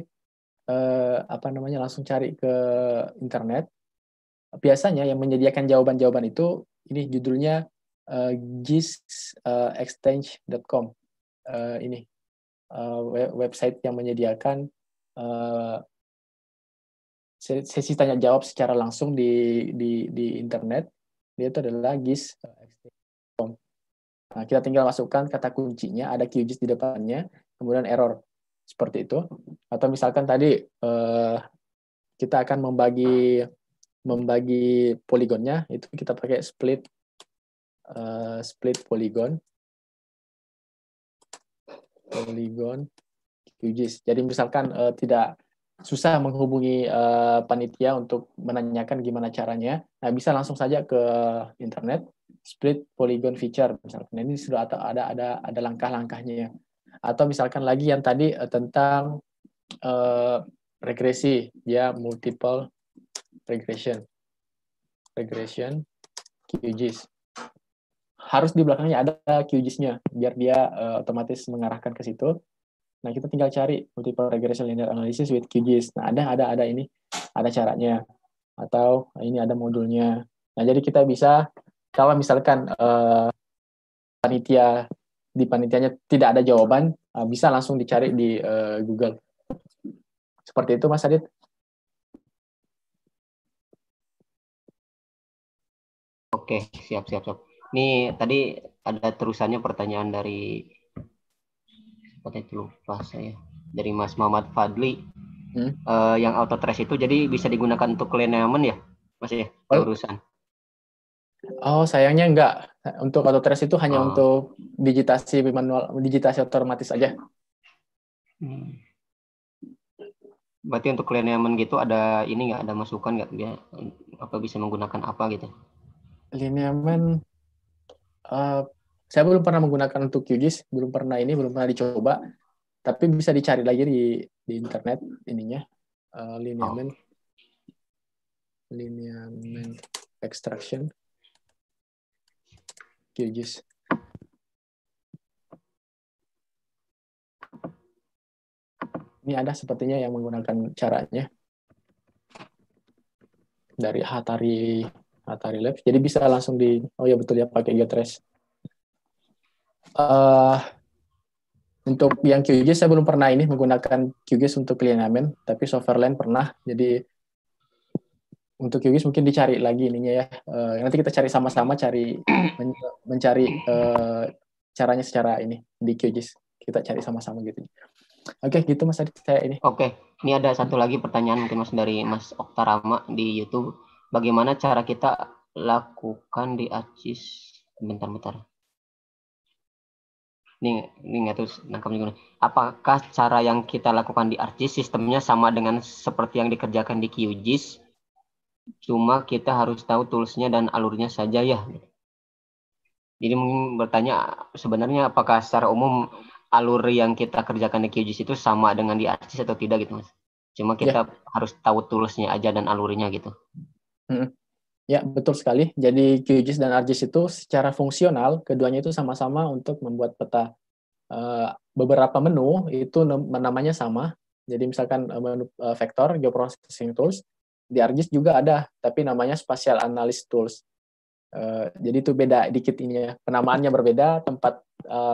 eh, apa namanya? Langsung cari ke internet. Biasanya yang menyediakan jawaban-jawaban itu ini judulnya eh, g i s exchange dot com. Eh, ini eh, website yang menyediakan eh, sesi tanya jawab secara langsung di di di internet. Dia itu adalah g i s exchange dot com. Nah, kita tinggal masukkan kata kuncinya, ada Q G I S di depannya, kemudian error. Seperti itu. Atau misalkan tadi eh, kita akan membagi membagi poligonnya, itu kita pakai split eh, split polygon. Polygon Q G I S. Jadi misalkan eh, tidak susah menghubungi eh, panitia untuk menanyakan gimana caranya. Nah, bisa langsung saja ke internet. Split polygon feature misalkan, ini sudah ada ada ada langkah-langkahnya. Atau misalkan lagi yang tadi eh, tentang eh, regresi, ya multiple regression regression Q G I S, harus di belakangnya ada Q G I S-nya biar dia eh, otomatis mengarahkan ke situ. Nah, kita tinggal cari multiple regression linear analysis with Q G I S. Nah, ada ada ada ini ada caranya, atau ini ada modulnya. Nah, jadi kita bisa, kalau misalkan eh, panitia di panitianya tidak ada jawaban, eh, bisa langsung dicari di eh, Google. Seperti itu, Mas Adit. Oke, siap, siap, siap. Ini tadi ada terusannya pertanyaan dari, seperti itu lupa saya, dari Mas Muhammad Fadli. Hmm? Eh, yang AutoTrace itu jadi bisa digunakan untuk lineament ya, Mas ya, terusan. Oh, sayangnya enggak. Untuk AutoTrace itu hanya oh. untuk digitasi manual, digitasi otomatis aja. Hmm. Berarti untuk lineament gitu ada ini nggak, ada masukan nggak? Dia apa bisa menggunakan apa gitu? Lineament, uh, saya belum pernah menggunakan untuk Q G I S, belum pernah ini, belum pernah dicoba. Tapi bisa dicari lagi di, di internet ininya, uh, lineament, oh. lineament extraction. Q G I S. Ini ada sepertinya yang menggunakan caranya dari Hatari Hatari Labs. Jadi bisa langsung di, oh ya betul ya, pakai GeoTrace. Uh, untuk yang Q G I S saya belum pernah ini menggunakan Q G I S untuk lineament, tapi software lain pernah. Jadi untuk Q G I S mungkin dicari lagi ininya ya. Uh, nanti kita cari sama-sama, cari men mencari uh, caranya secara ini di Q G I S. Kita cari sama-sama gitu. Oke, okay, gitu Mas Adit, saya ini. Oke, okay. Ini ada satu lagi pertanyaan mungkin Mas dari Mas Oktarama di YouTube. Bagaimana cara kita lakukan di A C I S? Bentar-bentar. Ini ini nggak tahu nangkapnya gimana. Apakah cara yang kita lakukan di ArcGIS sistemnya sama dengan seperti yang dikerjakan di Q G I S? Cuma kita harus tahu toolsnya dan alurnya saja ya. Jadi mungkin bertanya sebenarnya apakah secara umum alur yang kita kerjakan di Q G I S itu sama dengan di ArcGIS atau tidak gitu Mas? Cuma kita ya. harus tahu toolsnya aja dan alurnya gitu. Hmm. Ya, betul sekali. Jadi Q G I S dan ArcGIS itu secara fungsional, keduanya itu sama-sama untuk membuat peta. Beberapa menu itu namanya sama. Jadi misalkan menu vektor, geoprocessing tools, di ArcGIS juga ada, tapi namanya spatial analysis tools. Jadi itu beda dikit ininya. Penamaannya berbeda, tempat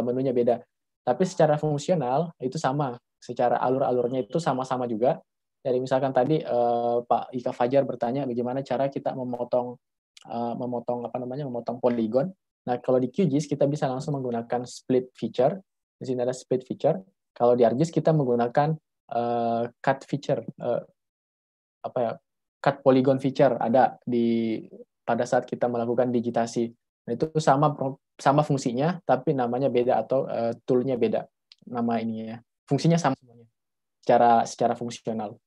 menunya beda. Tapi secara fungsional itu sama. Secara alur-alurnya itu sama-sama juga. Dari misalkan tadi uh, Pak Ikaf Fajar bertanya bagaimana cara kita memotong uh, memotong apa namanya memotong poligon. Nah kalau di Q G I S kita bisa langsung menggunakan split feature. Di sini ada split feature. Kalau di ArcGIS kita menggunakan uh, cut feature uh, apa ya cut polygon feature ada di pada saat kita melakukan digitasi. Nah, itu sama sama fungsinya tapi namanya beda atau uh, toolnya beda nama ininya. Fungsinya sama semuanya. Secara secara fungsional.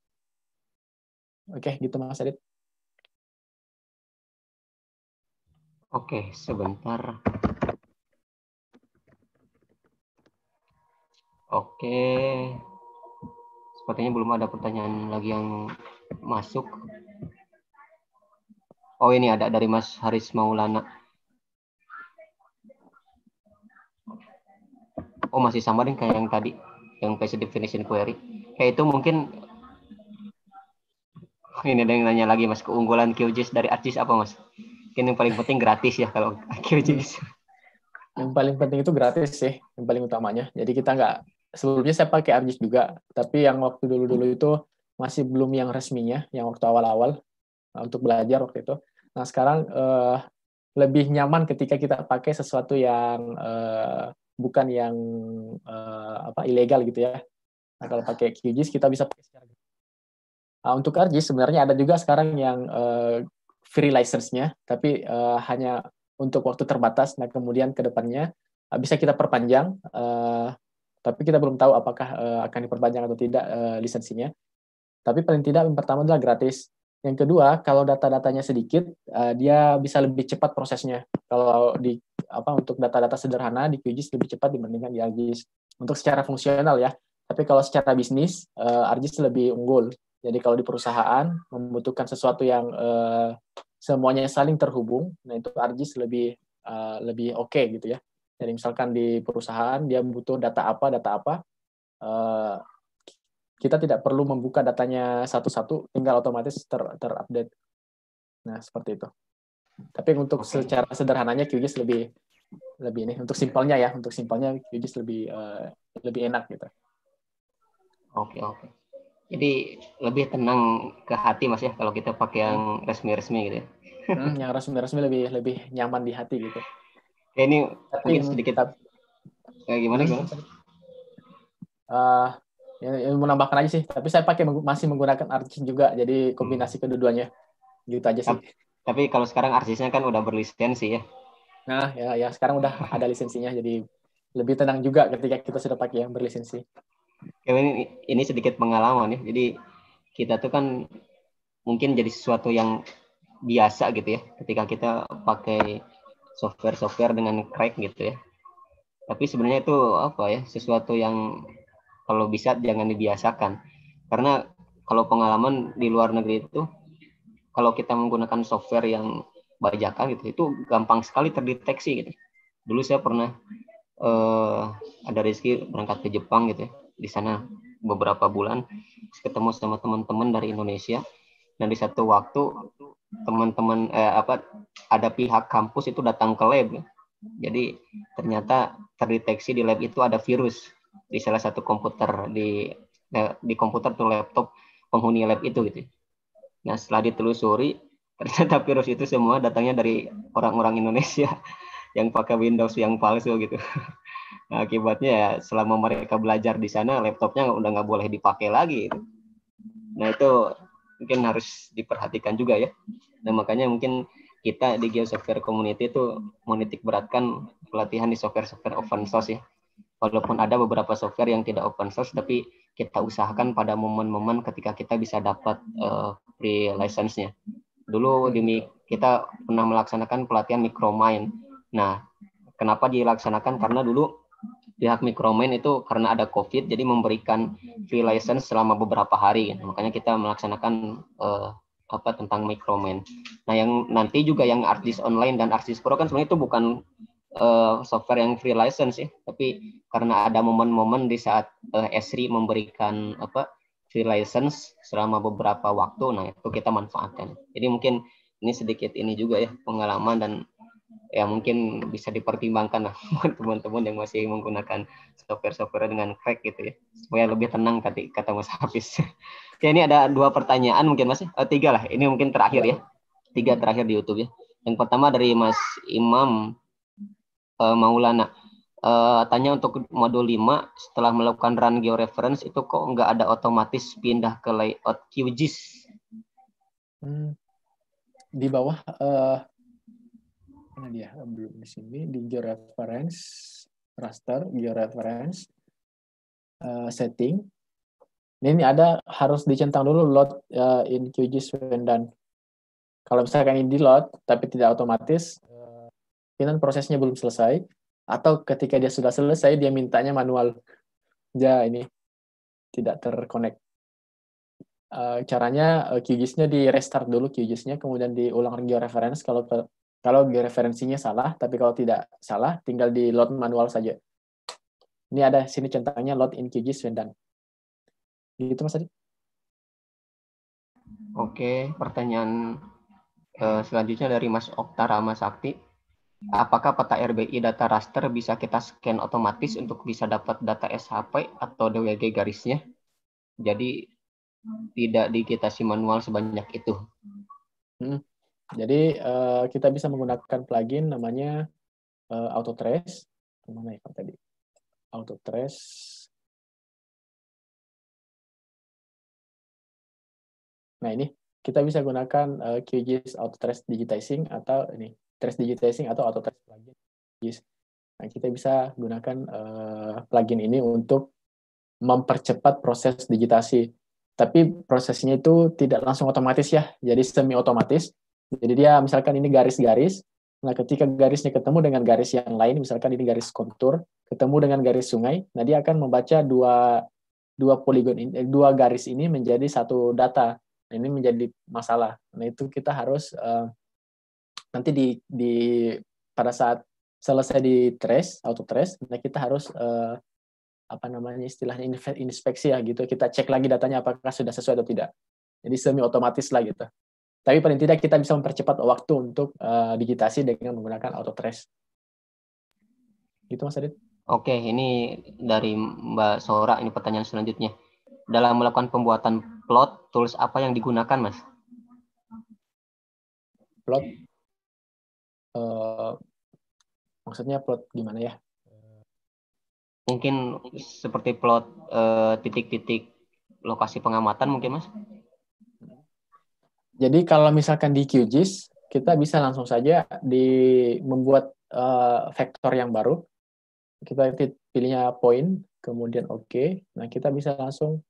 Oke, gitu Mas Adit. Oke, sebentar. Oke. Sepertinya belum ada pertanyaan lagi yang masuk. Oh, ini ada dari Mas Haris Maulana. Oh, masih sama dengan kayak yang tadi, yang case definition query. Kayak itu mungkin ini ada yang nanya lagi Mas, keunggulan Q G I S dari ArcGIS apa Mas? Mungkin yang paling penting gratis ya kalau Q G I S. Yang paling penting itu gratis sih, yang paling utamanya. Jadi kita nggak, sebelumnya saya pakai ArcGIS juga, tapi yang waktu dulu-dulu itu masih belum yang resminya, yang waktu awal-awal untuk belajar waktu itu. Nah sekarang eh, lebih nyaman ketika kita pakai sesuatu yang eh, bukan yang eh, apa ilegal gitu ya. Nah kalau pakai Q G I S kita bisa pakai secara. Nah, untuk ArcGIS sebenarnya ada juga sekarang yang uh, free license-nya, tapi uh, hanya untuk waktu terbatas. Nah, kemudian ke depannya uh, bisa kita perpanjang, uh, tapi kita belum tahu apakah uh, akan diperpanjang atau tidak uh, lisensinya. Tapi paling tidak yang pertama adalah gratis. Yang kedua, kalau data-datanya sedikit, uh, dia bisa lebih cepat prosesnya. Kalau di apa untuk data-data sederhana di Q G I S lebih cepat dibandingkan di ArcGIS. Untuk secara fungsional ya, tapi kalau secara bisnis uh, ArcGIS lebih unggul. Jadi kalau di perusahaan membutuhkan sesuatu yang uh, semuanya saling terhubung, nah itu ArcGIS lebih uh, lebih oke okay, gitu ya. Jadi misalkan di perusahaan dia butuh data apa data apa, uh, kita tidak perlu membuka datanya satu-satu, tinggal otomatis ter terupdate. Nah seperti itu. Tapi untuk okay. secara sederhananya Q G I S lebih lebih ini untuk simpelnya ya, untuk simpelnya Q G I S lebih uh, lebih enak gitu. Oke okay, oke. Okay. Jadi lebih tenang ke hati Mas ya kalau kita pakai yang resmi-resmi gitu ya. Hmm, yang resmi-resmi lebih lebih nyaman di hati gitu. Kayak ini tapi sedikit tapi kayak gimana gimana? Uh, ya, ya, menambahkan aja sih, tapi saya pakai masih menggunakan ArcGIS juga, jadi kombinasi kedua-duanya gitu aja sih. Tapi, tapi kalau sekarang ArcGIS-nya kan udah berlisensi ya. Nah ya ya sekarang udah ada lisensinya, jadi lebih tenang juga ketika kita sudah pakai yang berlisensi. Ini, ini sedikit pengalaman ya, jadi kita tuh kan mungkin jadi sesuatu yang biasa gitu ya ketika kita pakai software-software dengan crack gitu ya, tapi sebenarnya itu apa ya, sesuatu yang kalau bisa jangan dibiasakan, karena kalau pengalaman di luar negeri itu kalau kita menggunakan software yang bajakan gitu, itu gampang sekali terdeteksi gitu. Dulu saya pernah eh, ada rezeki berangkat ke Jepang gitu ya, di sana beberapa bulan ketemu sama teman-teman dari Indonesia, dan di satu waktu teman-teman eh, apa ada pihak kampus itu datang ke lab, jadi ternyata terdeteksi di lab itu ada virus di salah satu komputer di eh, di komputer atau laptop penghuni lab itu gitu. Nah setelah ditelusuri ternyata virus itu semua datangnya dari orang-orang Indonesia yang pakai Windows yang palsu gitu. Nah, akibatnya ya selama mereka belajar di sana laptopnya udah nggak boleh dipakai lagi. Nah itu mungkin harus diperhatikan juga ya. Nah makanya mungkin kita di GeoSoftware Community itu menitik beratkan pelatihan di software-software open source ya. Walaupun ada beberapa software yang tidak open source, tapi kita usahakan pada momen-momen ketika kita bisa dapat uh, free license-nya. Dulu di, kita pernah melaksanakan pelatihan Micromain. Nah, kenapa dilaksanakan? Karena dulu pihak Micromain itu karena ada COVID, jadi memberikan free license selama beberapa hari. Makanya kita melaksanakan uh, apa tentang Micromain. Nah, yang nanti juga yang ArcGIS Online dan ArcGIS Pro kan sebenarnya itu bukan software yang free license ya, tapi karena ada momen-momen di saat Esri memberikan apa free license selama beberapa waktu, nah itu kita manfaatkan. Jadi mungkin ini sedikit ini juga ya pengalaman, dan ya mungkin bisa dipertimbangkan lah teman-teman yang masih menggunakan software-software dengan crack gitu ya, supaya lebih tenang tadi kata Mas Hafiz. Oke, ini ada dua pertanyaan mungkin Mas, oh, tiga lah, ini mungkin terakhir ya, tiga terakhir di YouTube ya. Yang pertama dari Mas Imam Maulana, uh, tanya untuk modul lima, setelah melakukan run georeference itu kok nggak ada otomatis pindah ke layout Q G I S? Hmm. Di bawah, uh, mana dia? Belum di sini, di georeference, raster, georeference, uh, setting. Ini ada, harus dicentang dulu load uh, in Q G I S when done. Kalau misalkan ini di load, tapi tidak otomatis, mungkin prosesnya belum selesai, atau ketika dia sudah selesai, dia mintanya manual. Ya, ini tidak terkonek. Uh, caranya uh, Q G I S-nya di-restart dulu Q G I S-nya, kemudian diulang georeference. Kalau kalau georeferensinya salah, tapi kalau tidak salah, tinggal di-load manual saja. Ini ada sini centangnya load in Q G I S when done. Gitu, Mas Adi. Oke, pertanyaan uh, selanjutnya dari Mas Oktarama Sakti. Apakah peta R B I data raster bisa kita scan otomatis untuk bisa dapat data S H P atau D W G garisnya? Jadi tidak digitasi manual sebanyak itu. Hmm. Jadi uh, kita bisa menggunakan plugin namanya uh, AutoTrace. Mana ya Pak tadi? AutoTrace. Nah ini kita bisa gunakan uh, Q G I S AutoTrace Digitizing atau ini. Trace digitizing atau AutoTrace plugin. Nah, kita bisa gunakan uh, plugin ini untuk mempercepat proses digitasi. Tapi prosesnya itu tidak langsung otomatis ya, jadi semi otomatis. Jadi dia misalkan ini garis-garis. Nah, ketika garisnya ketemu dengan garis yang lain, misalkan ini garis kontur, ketemu dengan garis sungai, nah dia akan membaca dua dua poligon ini, dua garis ini menjadi satu data. Nah, ini menjadi masalah. Nah, itu kita harus uh, nanti di, di pada saat selesai di trace, auto trace, nah kita harus eh, apa namanya istilahnya inspeksi ya gitu, kita cek lagi datanya apakah sudah sesuai atau tidak. Jadi semi otomatis lah gitu. Tapi paling tidak kita bisa mempercepat waktu untuk eh, digitasi dengan menggunakan auto trace. Gitu Mas Adit. Oke, ini dari Mbak Sora ini pertanyaan selanjutnya. Dalam melakukan pembuatan plot, tools apa yang digunakan, Mas? Plot Uh, maksudnya plot gimana ya? Mungkin seperti plot titik-titik uh, lokasi pengamatan mungkin Mas? Jadi kalau misalkan di Q G I S, kita bisa langsung saja di membuat uh, vektor yang baru. Kita pilihnya point, kemudian oke. Okay. Nah, kita bisa langsung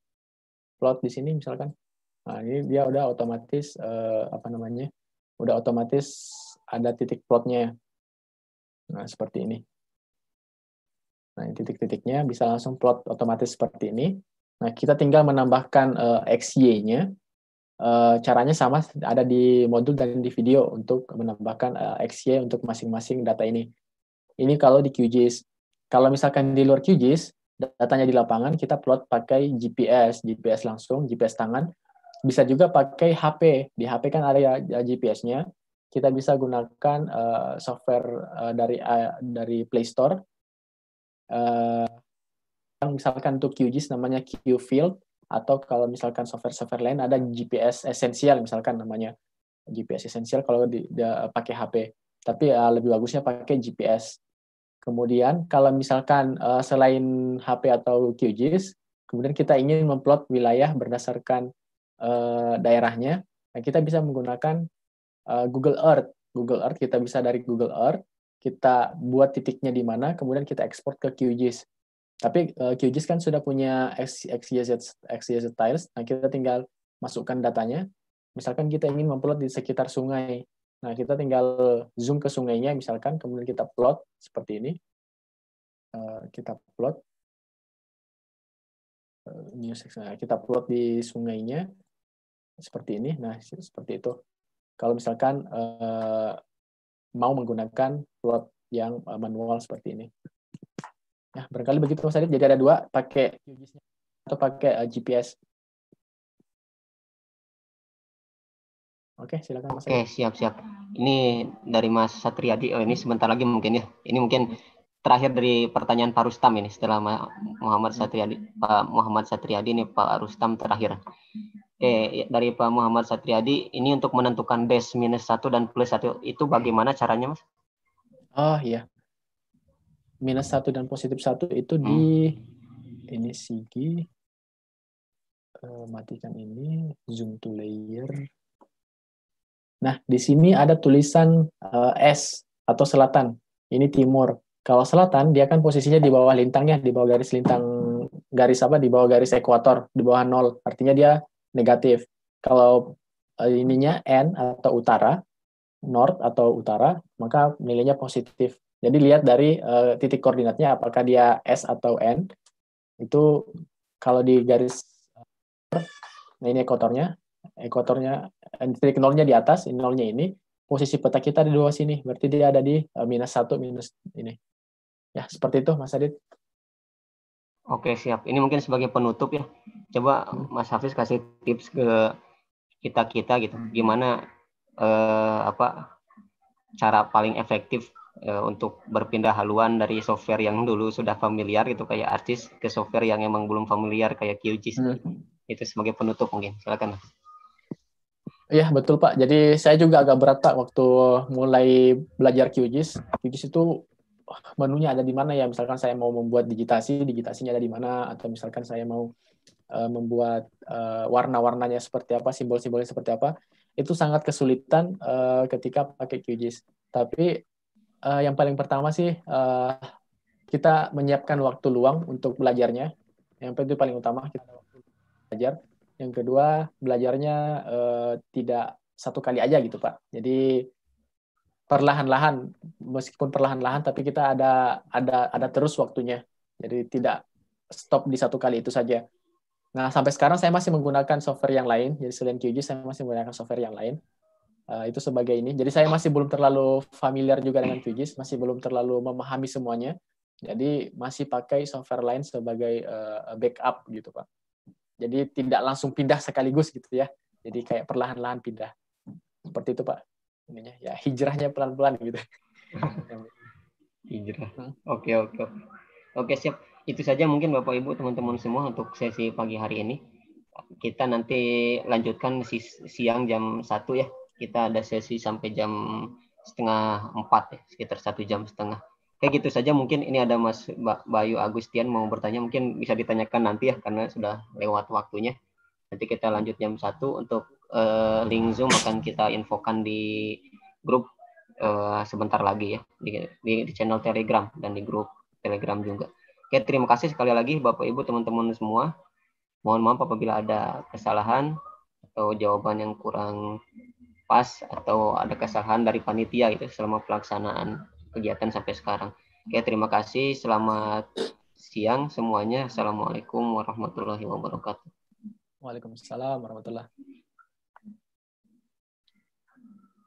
plot di sini misalkan. Nah, ini dia udah otomatis uh, apa namanya? Udah otomatis ada titik plotnya, nah seperti ini. Nah titik-titiknya bisa langsung plot otomatis seperti ini. Nah kita tinggal menambahkan uh, X Y-nya. Uh, caranya sama ada di modul dan di video untuk menambahkan uh, X Y untuk masing-masing data ini. Ini kalau di Q G I S. Kalau misalkan di luar Q G I S, datanya di lapangan kita plot pakai G P S, G P S langsung, G P S tangan. Bisa juga pakai H P. Di H P kan ada ya G P S-nya. Kita bisa gunakan uh, software uh, dari uh, dari Play Store. Uh, misalkan untuk Q G I S namanya QField, atau kalau misalkan software-software lain ada G P S Essential misalkan namanya. G P S Essential kalau di, di, pakai H P. Tapi uh, lebih bagusnya pakai G P S. Kemudian kalau misalkan uh, selain H P atau Q G I S, kemudian kita ingin memplot wilayah berdasarkan uh, daerahnya, nah, kita bisa menggunakan Google Earth. Google Earth, kita bisa dari Google Earth, kita buat titiknya di mana, kemudian kita ekspor ke Q G I S. Tapi uh, Q G I S kan sudah punya X G I S tiles, nah kita tinggal masukkan datanya. Misalkan kita ingin memplot di sekitar sungai, nah kita tinggal zoom ke sungainya misalkan, kemudian kita plot seperti ini. Uh, kita plot uh, new section. Nah, kita plot di sungainya seperti ini, nah seperti itu. Kalau misalkan uh, mau menggunakan plot yang manual seperti ini. Nah, barangkali begitu Mas Adit. Jadi ada dua, pakai Q G I S-nya atau pakai uh, G P S. Oke, silakan Mas. Oke, siap-siap. Ini dari Mas Satriadi. Oh, ini sebentar lagi mungkin ya. Ini mungkin terakhir dari pertanyaan Pak Rustam ini setelah Muhammad Satriadi. Pak Muhammad Satriadi ini Pak Rustam terakhir. Oke, dari Pak Muhammad Satriadi, ini untuk menentukan base minus satu dan plus satu itu bagaimana caranya, Mas? Oh, iya. Minus satu dan positif satu itu hmm. di ini segi uh, matikan ini zoom to layer. Nah, di sini ada tulisan uh, S atau selatan. Ini timur. Kalau selatan, dia kan posisinya di bawah lintangnya, di bawah garis lintang, garis apa? Di bawah garis ekuator, di bawah nol. Artinya dia negatif. Kalau uh, ininya N atau utara, north atau utara, maka nilainya positif. Jadi lihat dari uh, titik koordinatnya, apakah dia S atau N. Itu kalau di garis, nah ini ekuatornya, ekuatornya, titik nolnya di atas, nolnya ini, posisi peta kita ada di bawah sini, berarti dia ada di minus satu, minus ini. Ya, seperti itu Mas Adit. Oke, siap. Ini mungkin sebagai penutup ya. Coba Mas Hafiz kasih tips ke kita-kita gitu, gimana eh, apa cara paling efektif eh, untuk berpindah haluan dari software yang dulu sudah familiar gitu kayak ArcGIS ke software yang emang belum familiar kayak Q G I S. Hmm. Itu sebagai penutup mungkin. Silakan. Iya, betul Pak. Jadi saya juga agak berat Pak waktu mulai belajar Q G I S. Q G I S itu menunya ada di mana ya? Misalkan saya mau membuat digitasi, digitasinya ada di mana? Atau misalkan saya mau uh, membuat uh, warna-warnanya seperti apa, simbol-simbolnya seperti apa? Itu sangat kesulitan uh, ketika pakai Q G I S. Tapi uh, yang paling pertama sih uh, kita menyiapkan waktu luang untuk belajarnya. Yang itu paling utama, kita belajar. Yang kedua, belajarnya eh, tidak satu kali aja gitu Pak. Jadi perlahan-lahan, meskipun perlahan-lahan, tapi kita ada ada ada terus waktunya. Jadi tidak stop di satu kali itu saja. Nah sampai sekarang saya masih menggunakan software yang lain. Jadi selain Q G I S saya masih menggunakan software yang lain. Uh, itu sebagai ini. Jadi saya masih belum terlalu familiar juga dengan Q G I S, masih belum terlalu memahami semuanya. Jadi masih pakai software lain sebagai uh, backup gitu Pak. Jadi tidak langsung pindah sekaligus gitu ya. Jadi kayak perlahan-lahan pindah. Seperti itu Pak. Ininya ya hijrahnya pelan-pelan gitu. Hijrah. Oke, oke. Oke, siap. Itu saja mungkin Bapak Ibu, teman-teman semua untuk sesi pagi hari ini. Kita nanti lanjutkan siang jam satu ya. Kita ada sesi sampai jam setengah empat ya, sekitar satu jam setengah. Kayak gitu saja mungkin. Ini ada Mas Bayu Agustian mau bertanya, mungkin bisa ditanyakan nanti ya karena sudah lewat waktunya. Nanti kita lanjut jam satu untuk uh, link Zoom akan kita infokan di grup uh, sebentar lagi ya, di, di, di channel Telegram dan di grup Telegram juga. Oke, terima kasih sekali lagi Bapak Ibu, teman-teman semua. Mohon maaf apabila ada kesalahan atau jawaban yang kurang pas atau ada kesalahan dari panitia itu selama pelaksanaan kegiatan sampai sekarang. Oke, terima kasih. Selamat siang semuanya. Assalamualaikum warahmatullahi wabarakatuh. Waalaikumsalam warahmatullahi wabarakatuh.